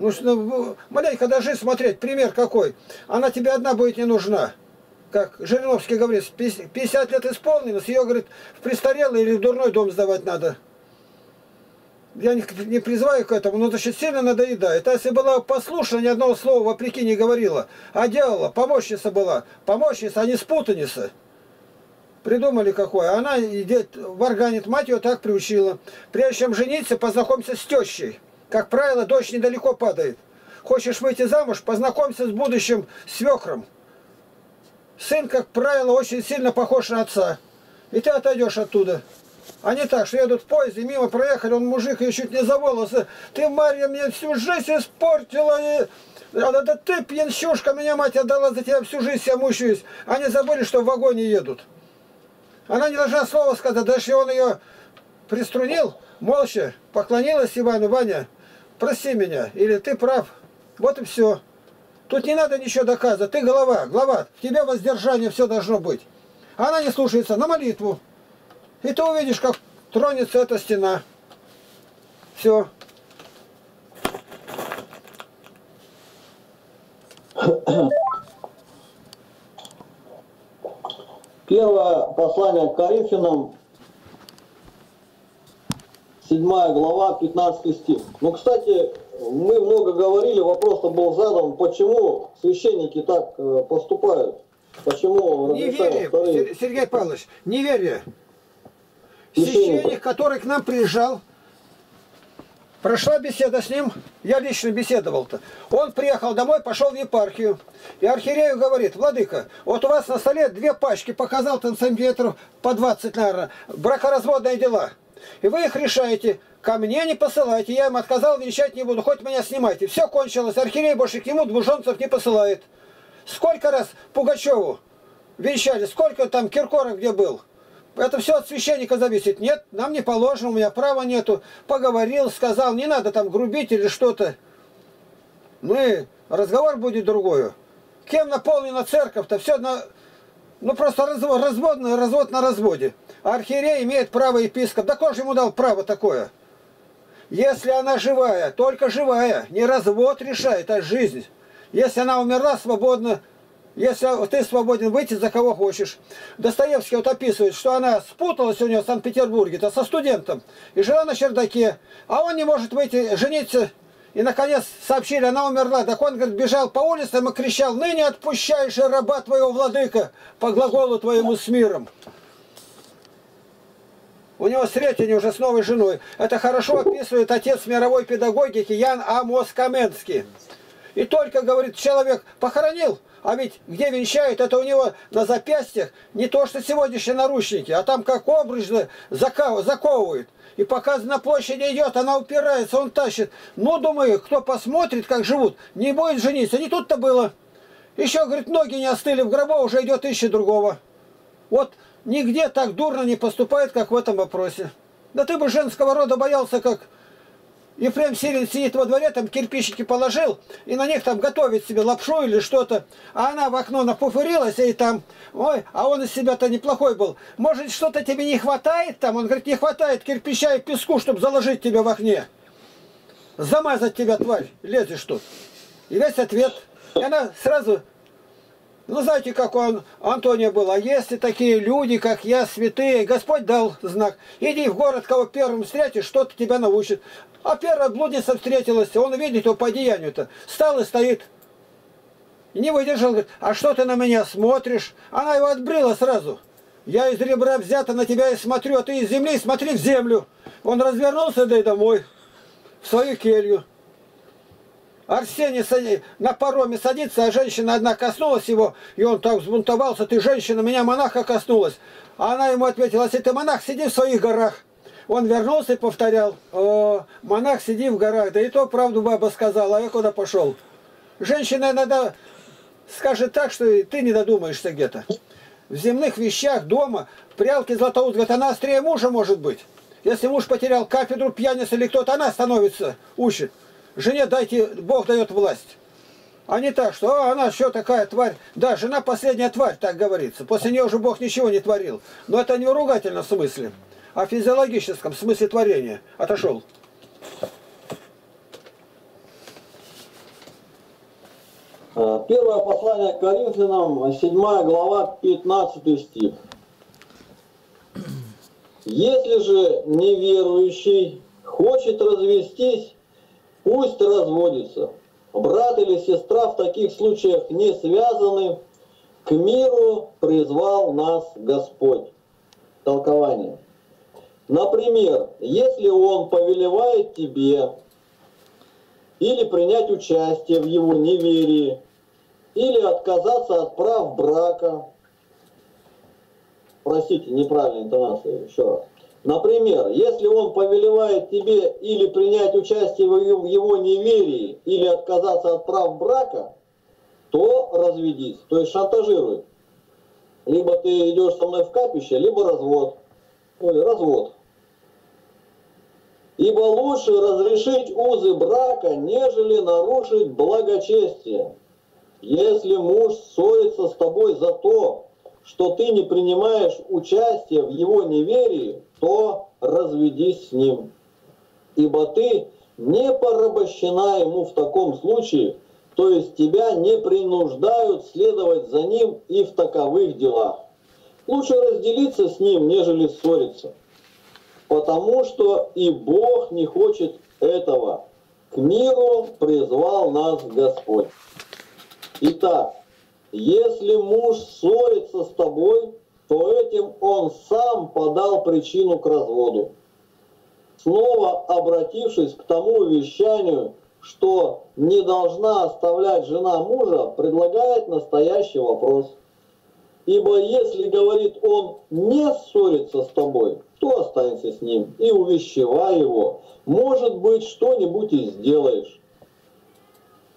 Ну, маленько даже смотреть, пример какой. Она тебе одна будет не нужна. Как Жириновский говорит, 50 лет исполнилось, ее, говорит, в престарелый или в дурной дом сдавать надо. Я не призываю к этому, но значит сильно надоедает. А если была послушна, ни одного слова вопреки не говорила, а делала, помощница была. Помощница, а не спутаница. Придумали какое. Она идет в органит, мать ее так приучила. Прежде чем жениться, познакомься с тещей. Как правило, дочь недалеко падает. Хочешь выйти замуж, познакомься с будущим свекром. Сын, как правило, очень сильно похож на отца. И ты отойдешь оттуда. А не так, что едут в поезде, мимо проехали, он мужик, ее чуть не за волосы. Ты, Марья, мне всю жизнь испортила. Да ты, пьянщушка, меня мать отдала за тебя, всю жизнь я мучаюсь. Они забыли, что в вагоне едут. Она не должна слова сказать, даже он ее приструнил, молча, поклонилась Ивану: Ваня, прости меня, или ты прав. Вот и все. Тут не надо ничего доказывать, ты глава, в тебе воздержание все должно быть. Она не слушается, на молитву. И ты увидишь, как тронется эта стена. Все. Первое послание к Коринфянам, 7 глава, 15 стих. Ну, кстати, мы много говорили, вопрос-то был задан, почему священники так поступают? Почему неверие, вторые... Сергей Павлович, неверие. Священник, который к нам приезжал, прошла беседа с ним, я лично беседовал-то. Он приехал домой, пошел в епархию. И архиерею говорит: владыка, вот у вас на столе две пачки, показал там сантиметров по 20, наверное, бракоразводные дела. И вы их решаете, ко мне не посылайте, я им отказал, венчать не буду, хоть меня снимайте. Все кончилось, архиерей больше к нему двуженцев не посылает. Сколько раз Пугачеву венчали, сколько там Киркоров где был. Это все от священника зависит. Нет, нам не положено, у меня права нету. Поговорил, сказал, не надо там грубить или что-то. Ну и разговор будет другой. Кем наполнена церковь-то? Все на... Ну просто развод на разводе. А архиерей имеет право, епископ. Да кто же ему дал право такое? Если она живая, только живая. Не развод решает, а жизнь. Если она умерла, свободно. Если ты свободен выйти, за кого хочешь. Достоевский вот описывает, что она спуталась у нее в Санкт-Петербурге-то со студентом. И жила на чердаке. А он не может выйти, жениться. И, наконец, сообщили, она умерла. Так он, говорит, бежал по улицам и кричал: ныне отпущаешь раба твоего, владыка, по глаголу твоему с миром. У него встретение уже с новой женой. Это хорошо описывает отец мировой педагогики Ян Амос Каменский. И только, говорит, человек похоронил, а ведь где венчают, это у него на запястьях не то, что сегодняшние наручники, а там как обручно заковывают. И пока на площади идет, она упирается, он тащит. Ну, думаю, кто посмотрит, как живут, не будет жениться. Не тут-то было. Еще, говорит, ноги не остыли в гробу, уже идет ищет другого. Вот нигде так дурно не поступает, как в этом вопросе. Да ты бы женского рода боялся, как... Ефрем Сирин сидит во дворе, там кирпичики положил, и на них там готовит себе лапшу или что-то. А она в окно напуфырилась, и там, ой, а он из себя-то неплохой был. Может, что-то тебе не хватает там? Он говорит, не хватает кирпича и песку, чтобы заложить тебя в окне. Замазать тебя, тварь, лезешь тут. И весь ответ. И она сразу, ну знаете, как он, Антония был, а если такие люди, как я, святые, Господь дал знак. Иди в город, кого первым встретишь, что-то тебя научит. А первая блудница встретилась, он видит его по деянию-то. Встал и стоит. И не выдержал, говорит: а что ты на меня смотришь? Она его отбрила сразу. Я из ребра взята, на тебя и смотрю, а ты из земли смотри в землю. Он развернулся, да и домой, в свою келью. Арсений на пароме садится, а женщина одна коснулась его, и он так взбунтовался: ты женщина, меня монаха коснулась. А она ему ответила: если ты монах, сиди в своих горах. Он вернулся и повторял: о, монах, сиди в горах. Да и то правду баба сказала, а я куда пошел? Женщина иногда скажет так, что ты не додумаешься где-то. В земных вещах, дома, прялки Златоуст, говорит, она острее мужа может быть. Если муж потерял кафедру, пьяница или кто-то, она становится, учит. Жене дайте, Бог дает власть. А не так, что а, она что такая тварь. Да, жена последняя тварь, так говорится. После нее уже Бог ничего не творил. Но это не в ругательном смысле, а в физиологическом смысле творения. Отошел. Первое послание к Коринфянам, 7 глава, 15 стих. Если же неверующий хочет развестись, пусть разводится. Брат или сестра в таких случаях не связаны. К миру призвал нас Господь. Толкование. Например, если он повелевает тебе или принять участие в его неверии, или отказаться от прав брака. Простите, неправильная интонация, еще раз. Например, если он повелевает тебе или принять участие в его неверии, или отказаться от прав брака, то разведись, то есть шантажируй. Либо ты идешь со мной в капище, либо развод. Ой, развод. Ибо лучше разрешить узы брака, нежели нарушить благочестие. Если муж ссорится с тобой за то, что ты не принимаешь участие в его неверии, то разведись с ним. Ибо ты не порабощена ему в таком случае, то есть тебя не принуждают следовать за ним и в таковых делах. Лучше разделиться с ним, нежели ссориться. Потому что и Бог не хочет этого. К миру призвал нас Господь. Итак, если муж ссорится с тобой, то этим он сам подал причину к разводу. Снова обратившись к тому вещанию, что не должна оставлять жена мужа, предлагает настоящий вопрос. Ибо если, говорит, он не ссорится с тобой, то останься с ним и увещевай его. Может быть, что-нибудь и сделаешь.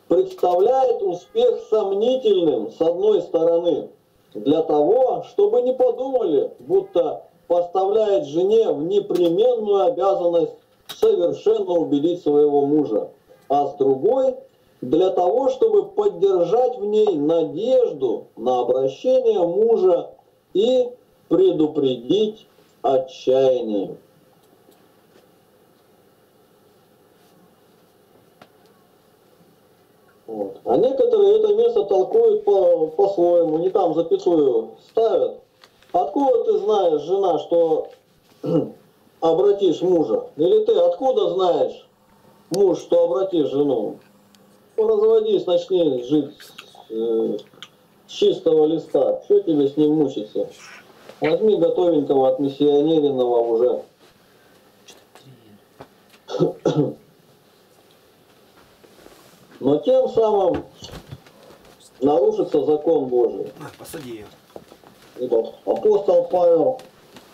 Представляет успех сомнительным, с одной стороны, для того, чтобы не подумали, будто поставляет жене в непременную обязанность совершенно убедить своего мужа, а с другой, для того, чтобы поддержать в ней надежду на обращение мужа и предупредить отчаяние. Вот. А некоторые это место толкуют по-своему, не там запятую ставят. Откуда ты знаешь, жена, что обратишь мужа? Или ты откуда знаешь, муж, что обратишь жену? Разводись, начни жить с чистого листа. Что тебе с ним мучиться? Возьми готовенького от миссионеренного уже. Но тем самым нарушится закон Божий. Посади ее. Апостол Павел,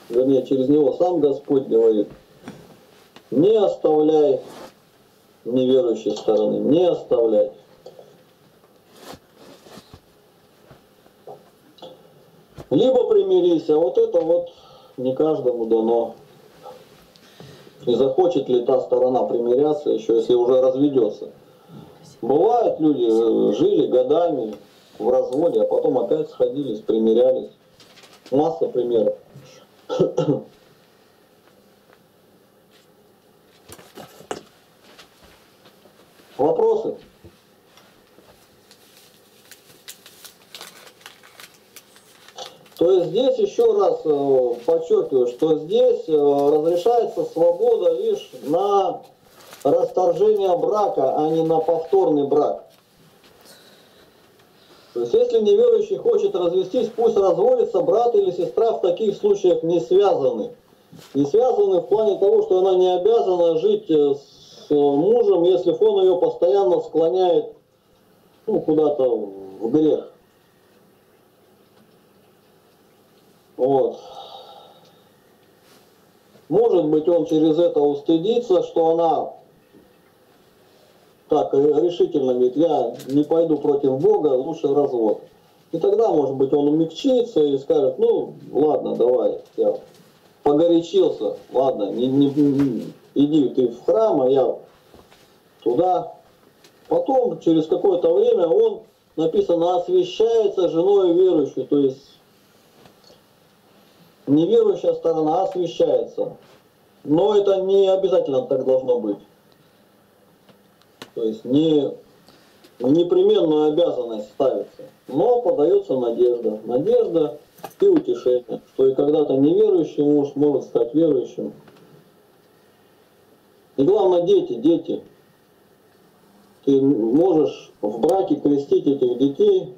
вернее, через него сам Господь говорит: не оставляй неверующей стороны, не оставляй. Либо примирись, а вот это вот не каждому дано. И захочет ли та сторона примиряться, еще если уже разведется. Бывают люди, жили годами в разводе, а потом опять сходились, примирялись. Масса примеров. Вопросы? То есть здесь еще раз подчеркиваю, что здесь разрешается свобода лишь на расторжение брака, а не на повторный брак. То есть если неверующий хочет развестись, пусть разводится, брат или сестра в таких случаях не связаны. Не связаны в плане того, что она не обязана жить с мужем, если он ее постоянно склоняет куда-то в грех. Вот. Может быть, он через это устыдится, что она так решительно говорит: я не пойду против Бога, лучше развод. И тогда, может быть, он умягчится и скажет: ну, ладно, давай, я погорячился, ладно, иди ты в храм, а я туда. Потом, через какое-то время, он, написано, освящается женой верующей, то есть неверующая сторона освещается. Но это не обязательно так должно быть. То есть не в непременную обязанность ставится. Но подается надежда. Надежда и утешение. Что и когда-то неверующий муж может стать верующим. И главное, дети, дети. Ты можешь в браке крестить этих детей.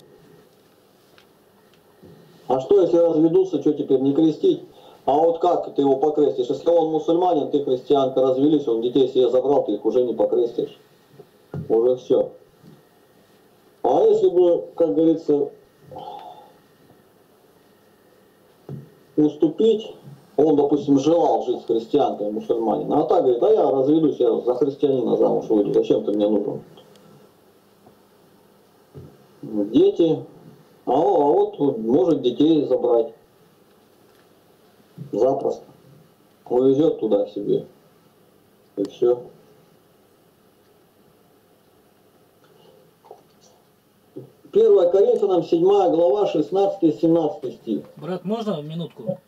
А что, если разведутся, что теперь не крестить? А вот как ты его покрестишь? Если он мусульманин, ты христианка, развелись, он детей себе забрал, ты их уже не покрестишь. Уже все. А если бы, как говорится, уступить, он, допустим, желал жить с христианкой, мусульманин, а та говорит, а я разведусь, я за христианина замуж выйду, зачем ты мне нужен? Дети, а вот может детей забрать запросто, увезет туда себе, и все. Первая Коринфянам, 7 глава, 16-17 стих. Брат, можно минутку?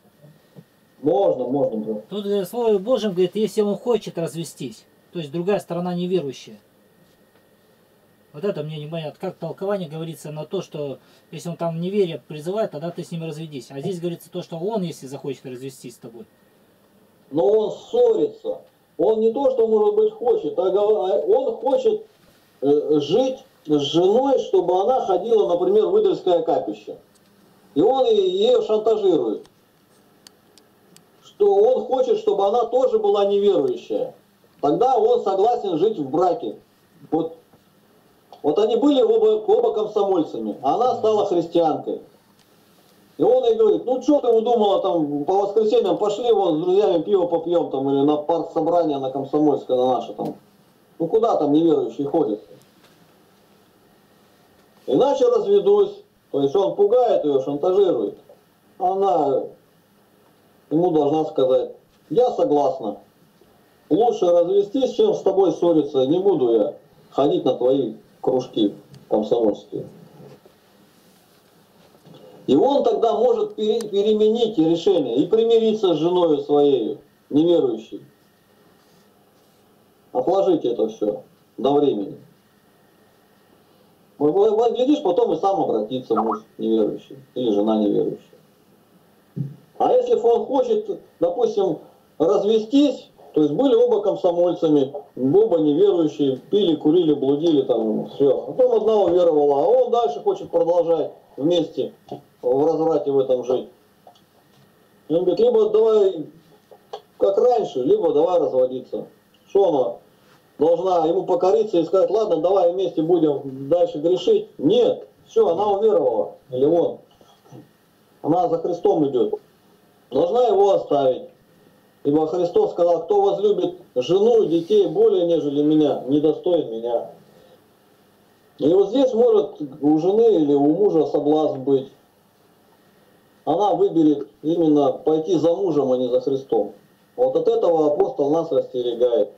Можно, можно, брат. Тут в Слове Божьем говорит, если он хочет развестись, то есть другая сторона неверующая. Вот это мне непонятно. Как толкование говорится на то, что если он там неверие призывает, тогда ты с ним разведись. А здесь говорится то, что он, если захочет развестись с тобой. Но он ссорится. Он не то, что может быть хочет, а он хочет жить с женой, чтобы она ходила, например, в идольское капище. И он ее шантажирует. Что он хочет, чтобы она тоже была неверующая. Тогда он согласен жить в браке. Вот они были оба комсомольцами, а она стала христианкой. И он ей говорит, ну что ты удумала там по воскресеньям, пошли вон с друзьями пиво попьем там, или на партсобрание на комсомольское, на наше там. Ну куда там неверующие ходят? Иначе разведусь. То есть он пугает ее, шантажирует. Она ему должна сказать, я согласна. Лучше развестись, чем с тобой ссориться. Не буду я ходить на твои кружки комсомольские. И он тогда может переменить решение и примириться с женой своей, неверующей. Отложите это все до времени. Глядишь, потом и сам обратится муж неверующий или жена неверующая. А если он хочет, допустим, развестись, то есть были оба комсомольцами, оба неверующие, пили, курили, блудили, там все. Потом одна уверовала, а он дальше хочет продолжать вместе в разврате в этом жить. И он говорит, либо давай как раньше, либо давай разводиться. Что она должна ему покориться и сказать, ладно, давай вместе будем дальше грешить? Нет, все, она уверовала, или он. Она за Христом идет. Должна его оставить. Ибо Христос сказал, кто возлюбит жену и детей более, нежели меня, недостоин меня. И вот здесь может у жены или у мужа соблазн быть. Она выберет именно пойти за мужем, а не за Христом. Вот от этого апостол нас растерегает.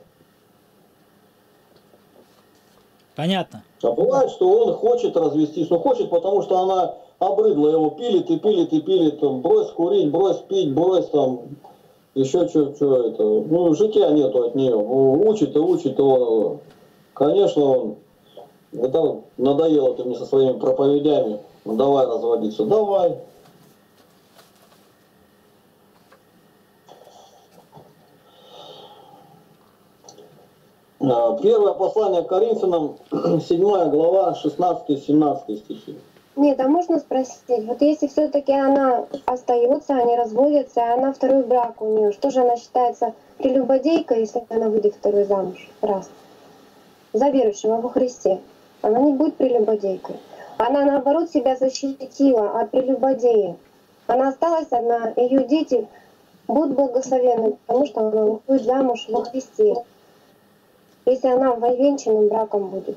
Понятно. А бывает, что он хочет развестись, но хочет, потому что она обрыдла его, пилит и пилит и пилит, там, брось курить, брось пить, брось там, еще что это, ну, жития нету от нее, учит его, конечно, он, это надоело ты мне со своими проповедями, ну, давай разводиться, давай. Первое послание к Коринфянам, 7 глава, 16-17 стихи. Нет, а можно спросить, вот если все-таки она остается, они разводятся, а она второй брак у нее, что же она считается прелюбодейкой, если она выйдет второй замуж? Раз. За верующего во Христе. Она не будет прелюбодейкой. Она, наоборот, себя защитила от прелюбодея. Она осталась одна, ее дети будут благословенны, потому что она выходит замуж во Христе. Если она вовенчанным браком будет.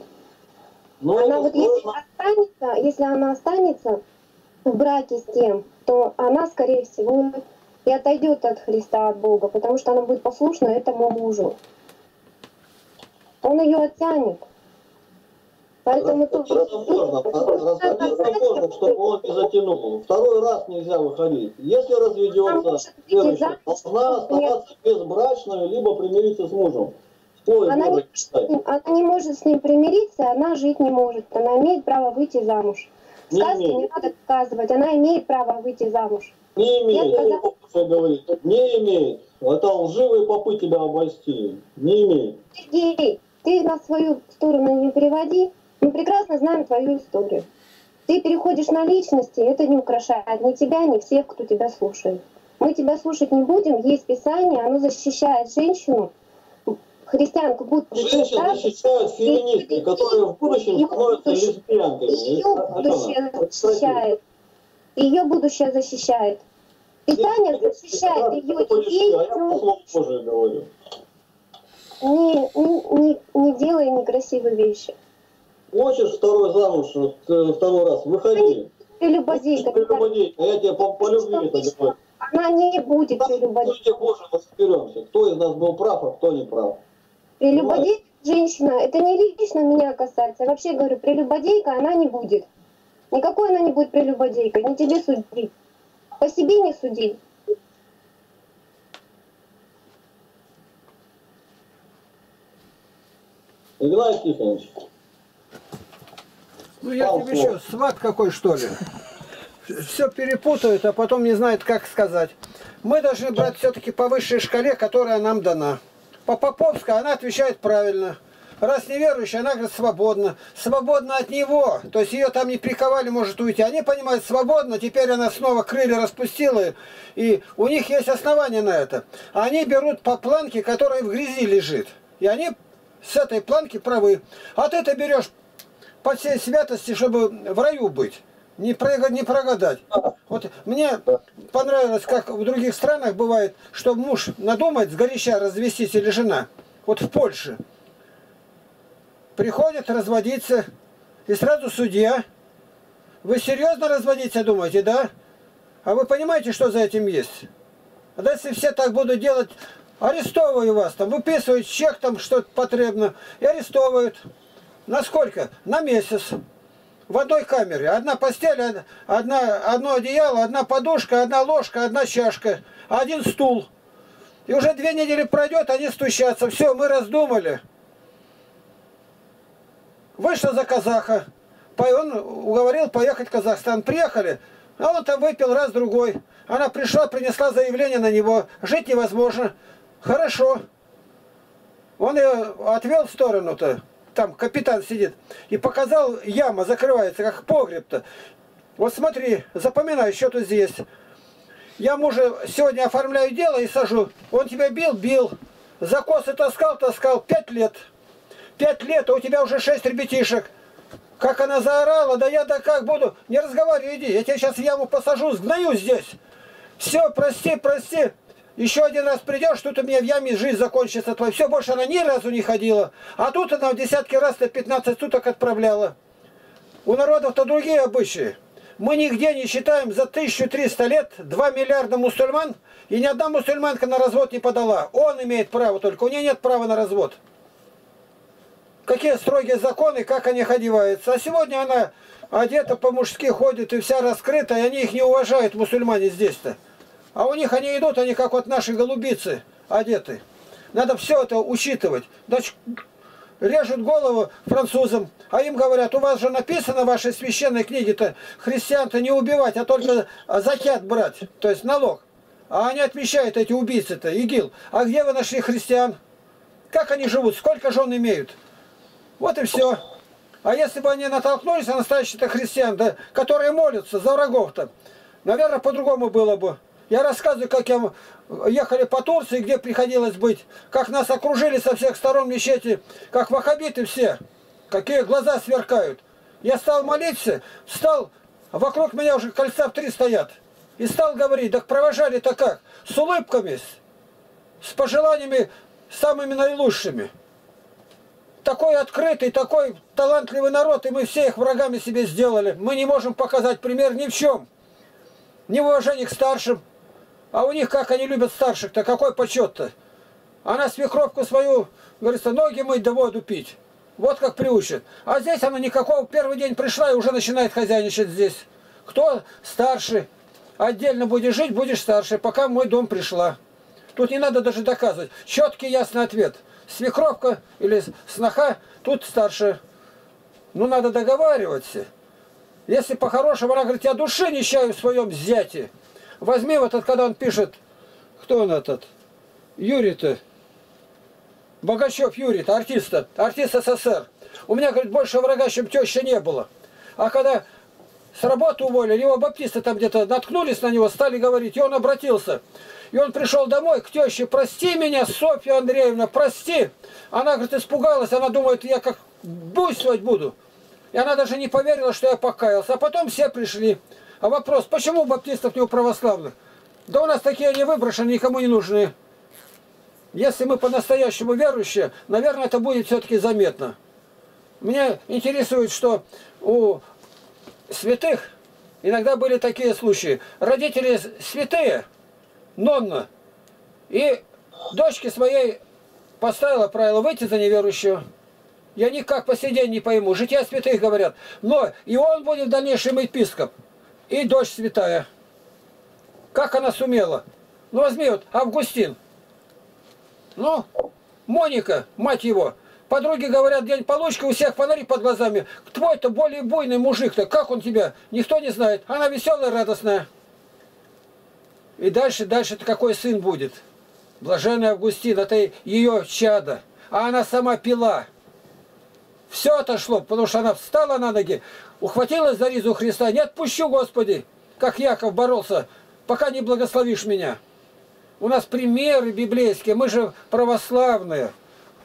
Но она вот если она останется в браке с тем, то она, скорее всего, и отойдет от Христа, от Бога, потому что она будет послушна этому мужу. Он ее оттянет. Поэтому тут можно, можно, чтобы он не затянул. Второй раз нельзя выходить. Если разведется, следующая, должна оставаться безбрачной, либо примириться с мужем. Она не может с ним примириться, она жить не может. Она имеет право выйти замуж. Сказки не надо доказывать, она имеет право выйти замуж. Не имеет, не имеет. Это лживые попытки тебя обольсти. Не имеет. Сергей, ты на свою сторону не переводи. Мы прекрасно знаем твою историю. Ты переходишь на личности, это не украшает ни тебя, ни всех, кто тебя слушает. Мы тебя слушать не будем, есть Писание, оно защищает женщину христианку будут защищают феминистки, которые в будущем становятся лесбиянками. Ее будущее защищает. Питание защищает ее детей. Не делай некрасивые вещи. Хочешь второй раз? Выходи. Ты любодейка. А я тебя по любви. Она не будет прелюбодейкой. Кто из нас был прав, а кто не прав? Прелюбодейка женщина, это не лично меня касается. Я вообще говорю, прелюбодейка она не будет. Никакой она не будет прелюбодейкой. Не тебе судить. По себе не суди. Игнат Тихонович. Ну я тебе еще сват какой, что ли? Все перепутают, а потом не знают, как сказать. Мы должны брать все-таки по высшей шкале, которая нам дана. По Поповской она отвечает правильно. Раз неверующая, она говорит свободно. Свободно от него. То есть ее там не приковали, может уйти. Они понимают свободно, теперь она снова крылья распустила. И у них есть основания на это. Они берут по планке, которая в грязи лежит. И они с этой планки правы. А ты-то берешь по всей святости, чтобы в раю быть. Не прогадать. Вот мне понравилось, как в других странах бывает, что муж надумает сгоряча развестись или жена. Вот в Польше. Приходит разводиться, и сразу судья. Вы серьезно разводиться думаете, да? А вы понимаете, что за этим есть? А если все так будут делать, арестовываю вас, там выписывают чек, там что-то потребно, и арестовывают. На сколько? На месяц. В одной камере. Одна постель, одно одеяло, одна подушка, одна ложка, одна чашка, один стул. И уже 2 недели пройдет, они стучатся. Все, мы раздумали. Вышла за казаха, он уговорил поехать в Казахстан. Приехали, а он там выпил раз-другой. Она пришла, принесла заявление на него. Жить невозможно. Хорошо. Он ее отвел в сторону-то. Там капитан сидит. И показал, яма закрывается, как погреб-то. Вот смотри, запоминай, что тут здесь. Я мужа сегодня оформляю дело и сажу. Он тебя бил? Бил. За косы таскал. 5 лет. 5 лет, а у тебя уже 6 ребятишек. Как она заорала, да я да как буду. Не разговаривай, иди, я тебя сейчас в яму посажу, сгною здесь. Все, прости. Еще один раз придешь, тут у меня в яме жизнь закончится твоя. Все, больше она ни разу не ходила. А тут она в десятки раз на 15 суток отправляла. У народов-то другие обычаи. Мы нигде не считаем за 1300 лет 2 миллиарда мусульман, и ни одна мусульманка на развод не подала. Он имеет право только, у нее нет права на развод. Какие строгие законы, как они одеваются. А сегодня она одета по-мужски ходит и вся раскрыта, и они их не уважают, мусульмане здесь-то. А у них они идут, они как вот наши голубицы одеты. Надо все это учитывать. Значит, режут голову французам, а им говорят, у вас же написано в вашей священной книге-то христиан-то не убивать, а только закят брать, то есть налог. А они отмечают эти убийцы-то, ИГИЛ. А где вы нашли христиан? Как они живут? Сколько жен имеют? Вот и все. А если бы они натолкнулись на настоящих-то христиан, да, которые молятся за врагов-то, наверное, по-другому было бы. Я рассказываю, как я ехали по Турции, где приходилось быть, как нас окружили со всех сторон мечети, как ваххабиты все, какие глаза сверкают. Я стал молиться, вокруг меня уже кольца в 3 стоят, и стал говорить, так провожали-то как? С улыбками, с пожеланиями самыми наилучшими. Такой открытый, такой талантливый народ, и мы все их врагами себе сделали. Мы не можем показать пример ни в чем. Ни в уважении к старшим. А у них, как они любят старших-то, какой почет-то. Она свекровку свою, говорится, ноги мыть да воду пить. Вот как приучит. А здесь она никакого, первый день пришла и уже начинает хозяйничать здесь. Кто старше? Отдельно будешь жить, будешь старше, пока в мой дом пришла. Тут не надо даже доказывать. Четкий, ясный ответ. Свекровка или сноха, тут старше. Ну, надо договариваться. Если по-хорошему, она говорит, я души не чаю в своем зяте. Возьми вот этот, когда он пишет, кто он этот? Юрий-то. Богачев Юрий-то, артист СССР. У меня, говорит, больше врага, чем теща, не было. А когда с работы уволили, его баптисты там где-то наткнулись на него, стали говорить, и он обратился. И он пришел домой к теще: прости меня, Софья Андреевна, прости. Она, говорит, испугалась, она думает, я как буйствовать буду. И она даже не поверила, что я покаялся. А потом все пришли. А вопрос, почему у баптистов не у православных? Да у нас такие они выброшены, никому не нужны. Если мы по-настоящему верующие, наверное, это будет все-таки заметно. Меня интересует, что у святых иногда были такие случаи. Родители святые, нонна, и дочке своей поставила правило выйти за неверующего. Я никак по сей день не пойму. Жития святых говорят. Но и он будет в дальнейшем епископ, и дочь святая. Как она сумела? Ну, возьми вот Августин. Ну, Моника, мать его. Подруги говорят, день получки, у всех фонари под глазами. Твой-то более буйный мужик-то, как он тебя? Никто не знает. Она веселая, радостная. И дальше-то какой сын будет? Блаженный Августин, это ее чадо. А она сама пила. Все отошло, потому что она встала на ноги, ухватилась за ризу Христа. Не отпущу, Господи, как Яков боролся, пока не благословишь меня. У нас примеры библейские, мы же православные.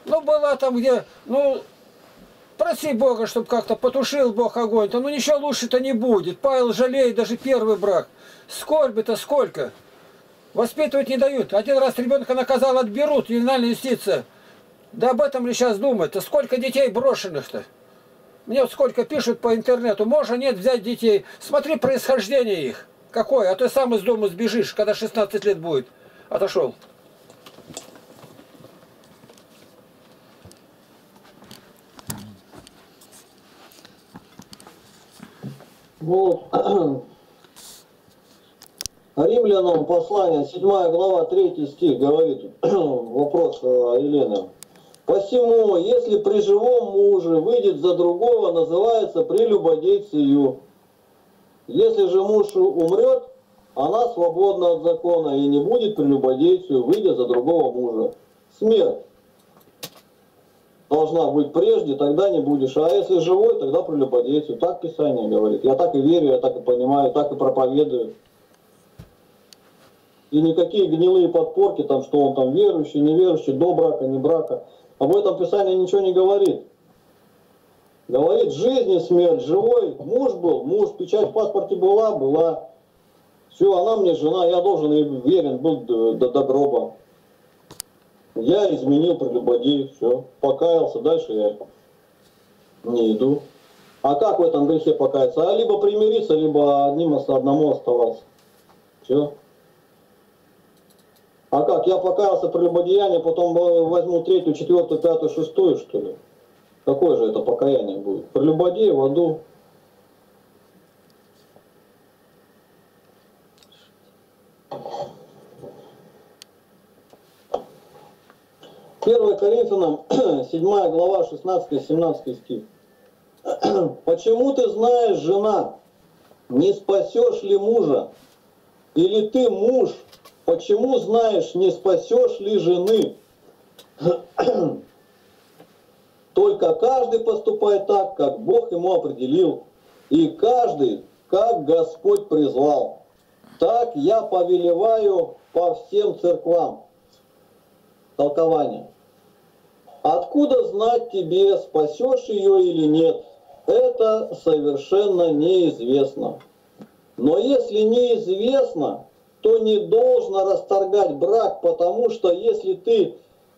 Ну, была там где, ну, проси Бога, чтобы как-то потушил Бог огонь-то, ну, ничего лучше-то не будет. Павел жалеет даже первый брак. Скорби-то сколько. Воспитывать не дают. Один раз ребенка наказал, отберут, ювенальная юстиция. Да об этом ли сейчас думают? А сколько детей брошенных-то? Мне вот сколько пишут по интернету, можно нет взять детей. Смотри происхождение их. Какое? А ты сам из дома сбежишь, когда 16 лет будет. Отошел. Ну, Римлянам послание, 7 глава, 3 стих, говорит вопрос Елены. Посему, если при живом муже выйдет за другого, называется прелюбодейцею. Если же муж умрет, она свободна от закона и не будет прелюбодейцею, выйдя за другого мужа. Смерть должна быть прежде, тогда не будешь. А если живой, тогда прелюбодейцу. Так Писание говорит. Я так и верю, я так и понимаю, так и проповедую. И никакие гнилые подпорки, там, что он там верующий, неверующий, до брака, не брака. Об этом Писание ничего не говорит. Говорит, жизнь и смерть, живой муж был, муж, печать в паспорте была, была. Все, она мне жена, я должен и верен был до гроба. Я изменил, прелюбодею, все, покаялся, дальше я не иду. А как в этом грехе покаяться? А либо примириться, либо одному оставаться. Все. А как? Я покаялся прелюбодеяние, потом возьму 3, 4, 5, 6, что ли? Какое же это покаяние будет? Прелюбодею в аду. Коринфянам 7 глава 16-17 стих. Почему ты знаешь, жена, не спасешь ли мужа? Или ты муж, почему знаешь, не спасешь ли жены? Только каждый поступает так, как Бог ему определил, и каждый, как Господь призвал. Так я повелеваю по всем церквам. Толкование. Откуда знать тебе, спасешь ее или нет, это совершенно неизвестно. Но если неизвестно, то не должно расторгать брак, потому что если ты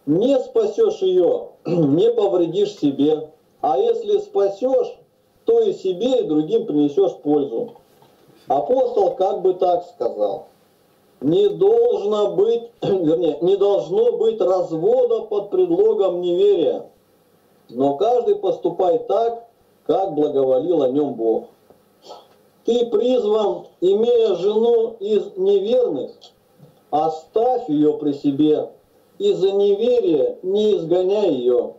не спасешь ее, не повредишь себе. А если спасешь, то и себе, и другим принесешь пользу. Апостол как бы так сказал. Не должно быть развода под предлогом неверия, но каждый поступает так, как благоволил о нем Бог. Ты призван, имея жену из неверных, оставь ее при себе, из-за неверия не изгоняй ее.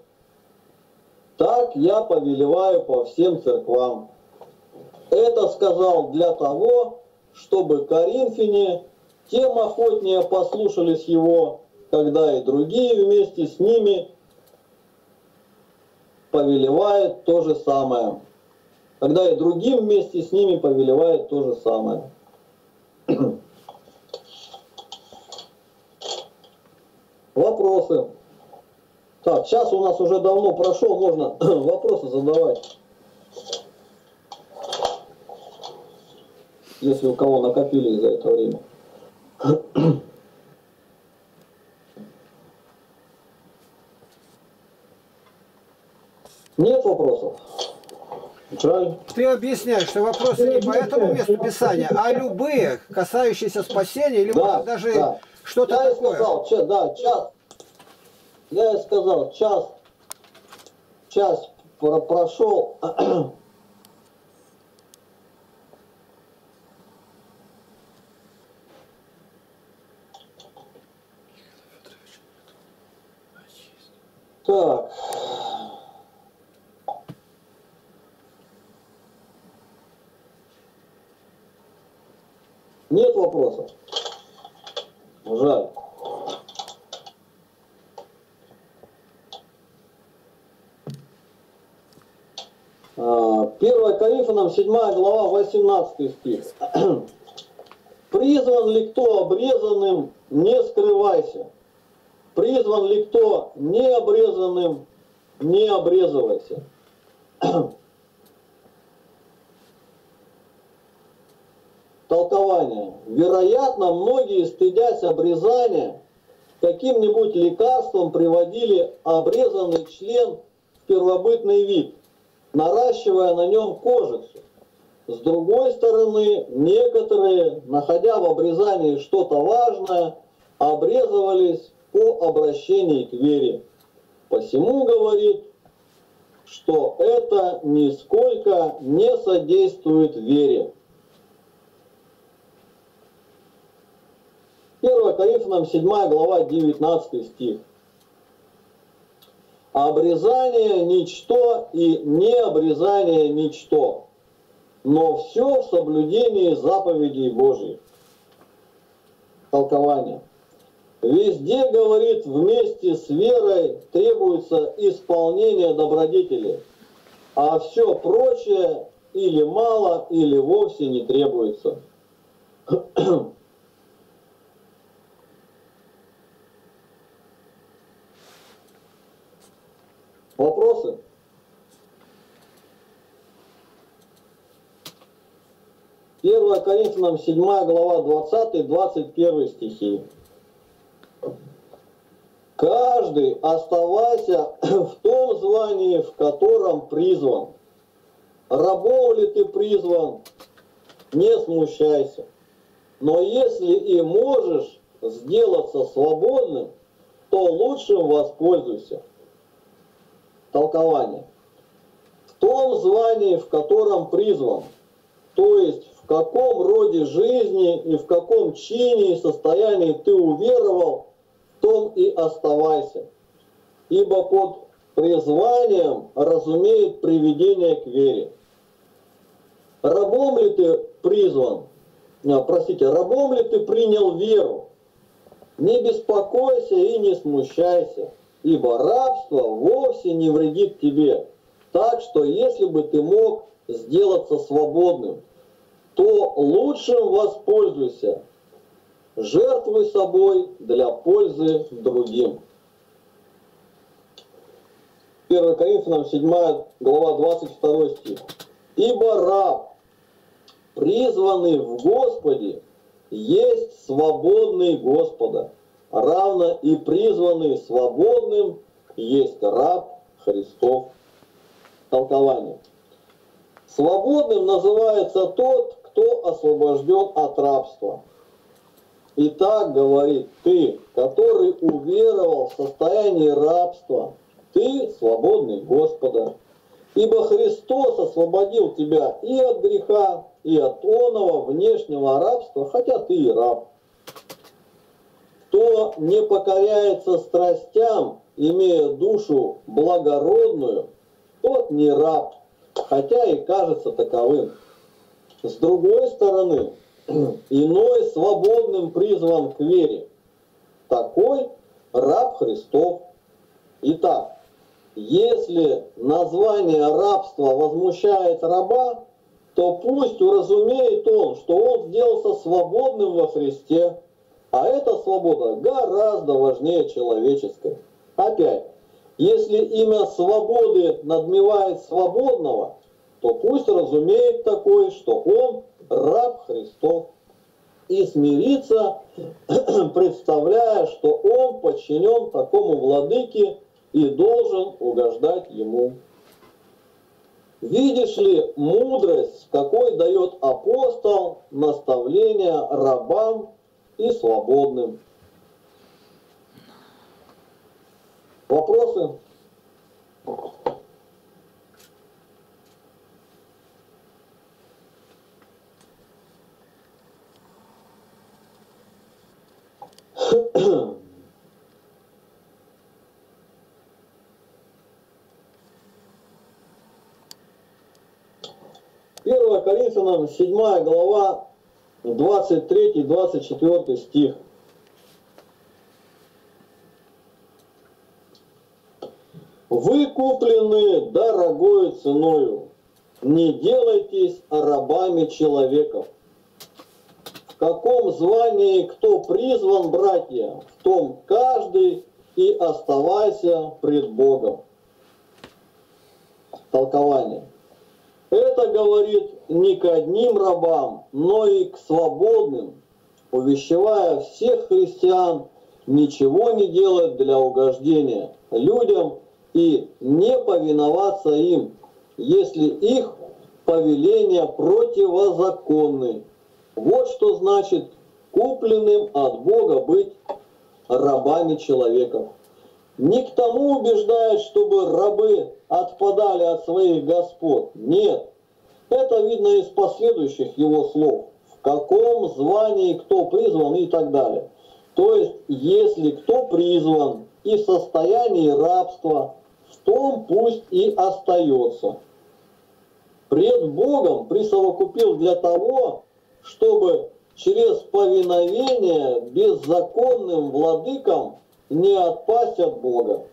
Так я повелеваю по всем церквам. Это сказал для того, чтобы коринфяне тем охотнее послушались его, когда и другие вместе с ними повелевает то же самое. Когда и другим вместе с ними повелевает то же самое. Вопросы. Так, сейчас у нас уже давно прошел, можно вопросы задавать. Если у кого накопили за это время. Нет вопросов? Правильно. Ты объясняешь, что вопросы не по этому месту Писания, а любые, касающиеся спасения, или да, даже да. Что-то такое. Сказал, да, час. Я и сказал, час прошел. Так. Нет вопросов? Жаль. Первое Коринфянам, 7 глава, 18 стих. «Призван ли кто обрезанным, не скрывайся. Призван ли кто не обрезанным, не обрезывайся». Толкование. Вероятно, многие, стыдясь обрезания, каким-нибудь лекарством приводили обрезанный член в первобытный вид, наращивая на нем кожицу. С другой стороны, некоторые, находя в обрезании что-то важное, обрезывались по обращении к вере. Посему говорит, что это нисколько не содействует вере. 1 Коринфянам 7 глава 19 стих. «Обрезание – ничто и необрезание – ничто, но все в соблюдении заповедей Божьих». Толкование. «Везде, говорит, вместе с верой требуется исполнение добродетели, а все прочее или мало, или вовсе не требуется». Вопросы? Первое Коринфянам 7 глава 20-21 стихи. «Каждый оставайся в том звании, в котором призван. Рабом ли ты призван, не смущайся. Но если и можешь сделаться свободным, то лучшим воспользуйся». Толкование. В том звании, в котором призван, то есть в каком роде жизни и в каком чине и состоянии ты уверовал, в том и оставайся. Ибо под призванием разумеет приведение к вере. Рабом ли ты призван? Рабом ли ты принял веру? Не беспокойся и не смущайся. Ибо рабство вовсе не вредит тебе. Так что, если бы ты мог сделаться свободным, то лучшим воспользуйся. Жертвуй собой для пользы другим». 1 Коринфянам 7 глава 22 стих. «Ибо раб, призванный в Господе, есть свободный Господа. Равно и призванный свободным есть раб Христов». Толкование. Свободным называется тот, кто освобожден от рабства. «Итак, — говорит, — ты, который уверовал в состоянии рабства, ты свободный Господа. Ибо Христос освободил тебя и от греха, и от оного внешнего рабства, хотя ты и раб. Кто не покоряется страстям, имея душу благородную, тот не раб, хотя и кажется таковым. С другой стороны, иной свободным призван к вере. Такой раб Христов. Итак, если название рабства возмущает раба, то пусть уразумеет он, что он сделался свободным во Христе, А эта свобода гораздо важнее человеческой. Опять, если имя свободы надмевает свободного, то пусть разумеет такой, что он раб Христов, и смирится, представляя, что он подчинен такому владыке и должен угождать ему. Видишь ли мудрость, какой дает апостол наставление рабам и свободным? Вопросы? Коринфянам 7 глава, 23-24 стих. «Вы куплены дорогою ценою, не делайтесь рабами человеков. В каком звании кто призван, братья, в том каждый и оставайся пред Богом». Толкование. Это говорит не к одним рабам, но и к свободным, увещевая всех христиан ничего не делать для угождения людям и не повиноваться им, если их повеления противозаконны. Вот что значит купленным от Бога быть рабами человеков. Не к тому убеждает, чтобы рабы отпадали от своих господ. Нет. Это видно из последующих его слов. В каком звании кто призван и так далее. То есть, если кто призван и в состоянии рабства, в том пусть и остается. Пред Богом присовокупил для того, чтобы через повиновение беззаконным владыкам не отпасть от Бога,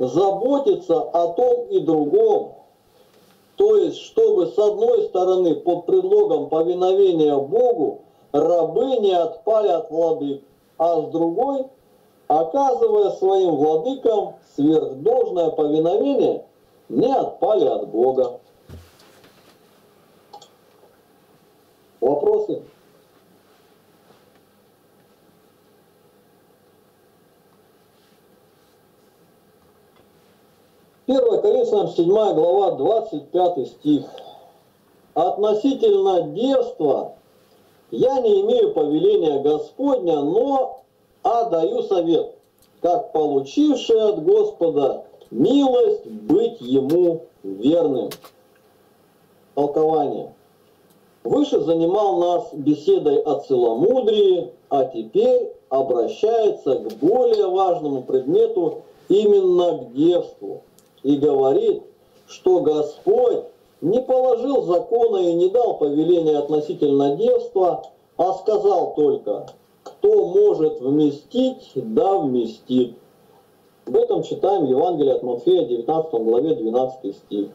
заботиться о том и другом, то есть, чтобы с одной стороны под предлогом повиновения Богу рабы не отпали от владык, а с другой, оказывая своим владыкам сверхдолжное повиновение, не отпали от Бога. Вопросы? Коринфянам 7 глава, 25 стих. «Относительно девства я не имею повеления Господня, но даю совет, как получивший от Господа милость быть Ему верным». Толкование. Выше занимал нас беседой о целомудрии, а теперь обращается к более важному предмету, именно к девству. И говорит, что Господь не положил закона и не дал повеления относительно девства, а сказал только, кто может вместить, да вместит. Об этом читаем Евангелие от Матфея, 19 главе, 12 стих.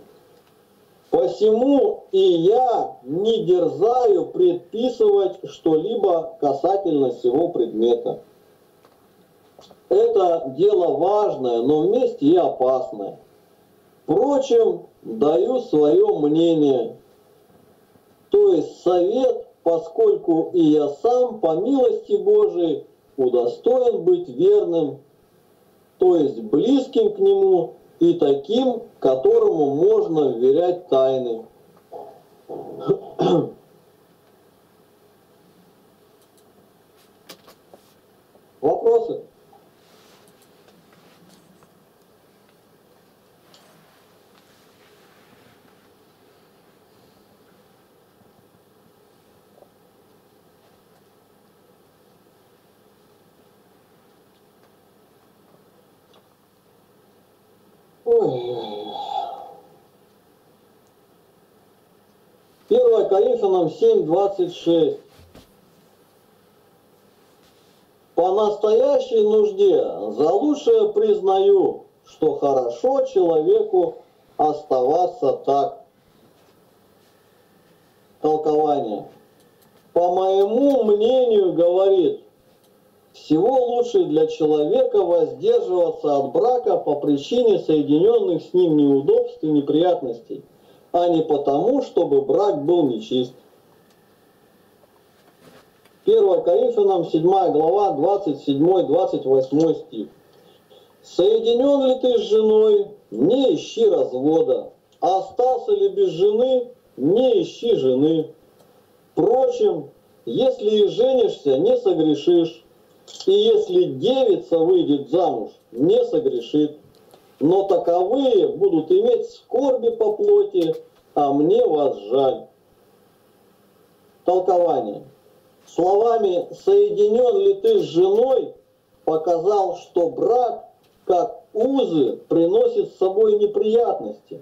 «Посему и я не дерзаю предписывать что-либо касательно сего предмета». Это дело важное, но вместе и опасное. Впрочем, даю свое мнение, то есть совет, поскольку и я сам, по милости Божией, удостоен быть верным, то есть близким к Нему и таким, которому можно вверять тайны. Вопросы? Коринфянам 7:26. «По настоящей нужде за лучшее признаю, что хорошо человеку оставаться так». Толкование. «По моему мнению, — говорит, — Всего лучше для человека воздерживаться от брака по причине соединенных с ним неудобств и неприятностей, а не потому, чтобы брак был нечист. 1 Коринфянам 7 глава 27-28 стих. «Соединен ли ты с женой, не ищи развода, остался ли без жены, не ищи жены. Впрочем, если и женишься, не согрешишь, и если девица выйдет замуж, не согрешит. Но таковые будут иметь скорби по плоти, а мне вас жаль». Толкование. Словами «соединен ли ты с женой» показал, что брак, как узы, приносит с собой неприятности.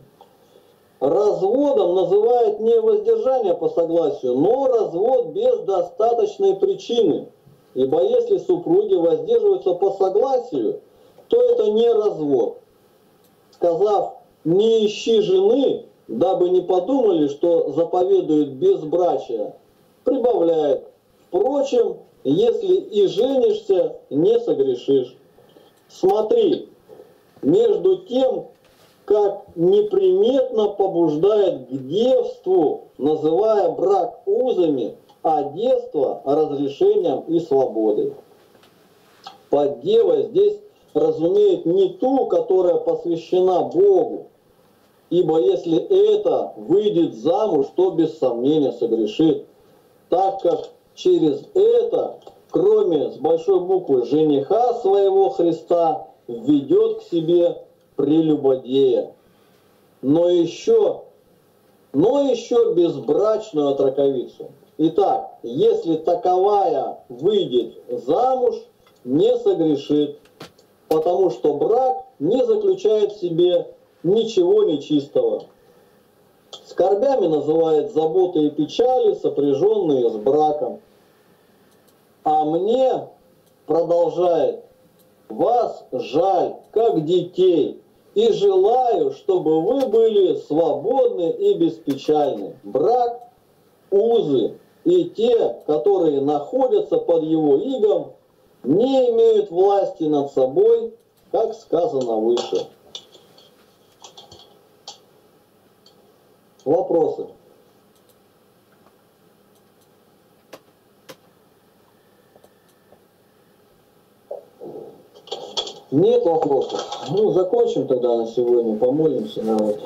Разводом называют не воздержание по согласию, но развод без достаточной причины. Ибо если супруги воздерживаются по согласию, то это не развод. Сказав «не ищи жены», дабы не подумали, что заповедует безбрачие, прибавляет: «Впрочем, если и женишься, не согрешишь». Смотри, между тем, как неприметно побуждает к девству, называя брак узами, а девство разрешением и свободой. Под девой здесь разумеет не ту, которая посвящена Богу, ибо если это выйдет замуж, то без сомнения согрешит, так как через это, кроме с большой буквы жениха своего Христа, ведет к себе прелюбодея, но еще безбрачную отроковицу. Итак, если таковая выйдет замуж, не согрешит, потому что брак не заключает в себе ничего нечистого. Скорбями называет заботы и печали, сопряженные с браком. «А мне, — продолжает, — вас жаль, как детей, и желаю, чтобы вы были свободны и беспечальны». Брак, узы и те, которые находятся под его игом, не имеют власти над собой, как сказано выше. Вопросы? Нет вопросов? Ну, закончим тогда на сегодня, помолимся на это.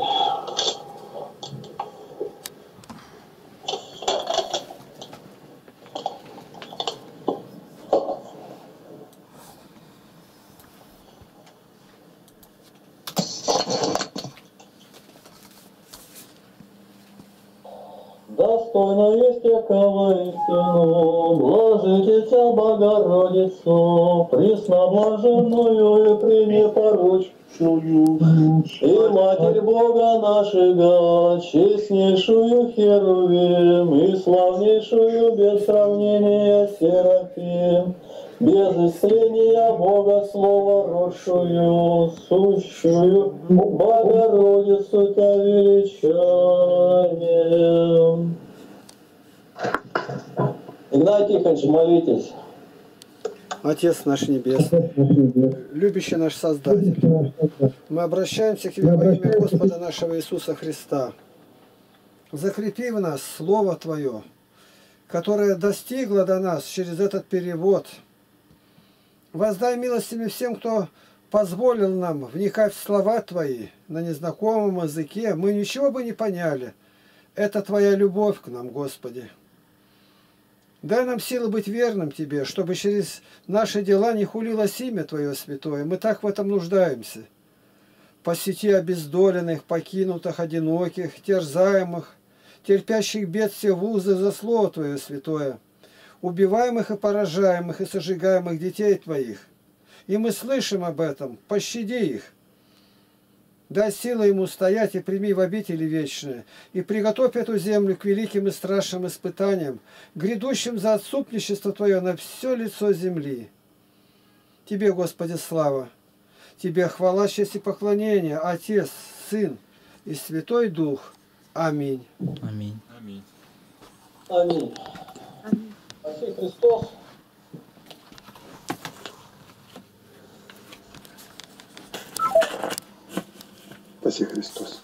Достойно есть якова истину, блажитеся Богородицу, пресноблаженную и пренепорочную, и Матерь Бога нашего, честнейшую Херувим, и славнейшую без сравнения Серафим, без исцеления Бога Слова росшую, сущую Богородицу та величаем. Игнатий Тихонович, молитесь. Отец наш небесный, любящий наш Создатель, мы обращаемся к Тебе во имя Господа нашего Иисуса Христа. Закрепи в нас Слово Твое, которое достигло до нас через этот перевод. Воздай милостями всем, кто позволил нам вникать в слова Твои на незнакомом языке. Мы ничего бы не поняли. Это Твоя любовь к нам, Господи. Дай нам силы быть верным Тебе, чтобы через наши дела не хулилось имя Твое святое. Мы так в этом нуждаемся. Посети обездоленных, покинутых, одиноких, терзаемых, терпящих бедствия в узы за слово Твое святое, убиваемых и поражаемых и сожигаемых детей Твоих. И мы слышим об этом, пощади их. Дай силы ему стоять и прими в обители вечное, и приготовь эту землю к великим и страшным испытаниям, грядущим за отступничество Твое на все лицо земли. Тебе, Господи, слава, Тебе хвала, честь и поклонение, Отец, Сын и Святой Дух. Аминь. Аминь. Аминь. Аминь. Спаси Христос. Спаси Христос.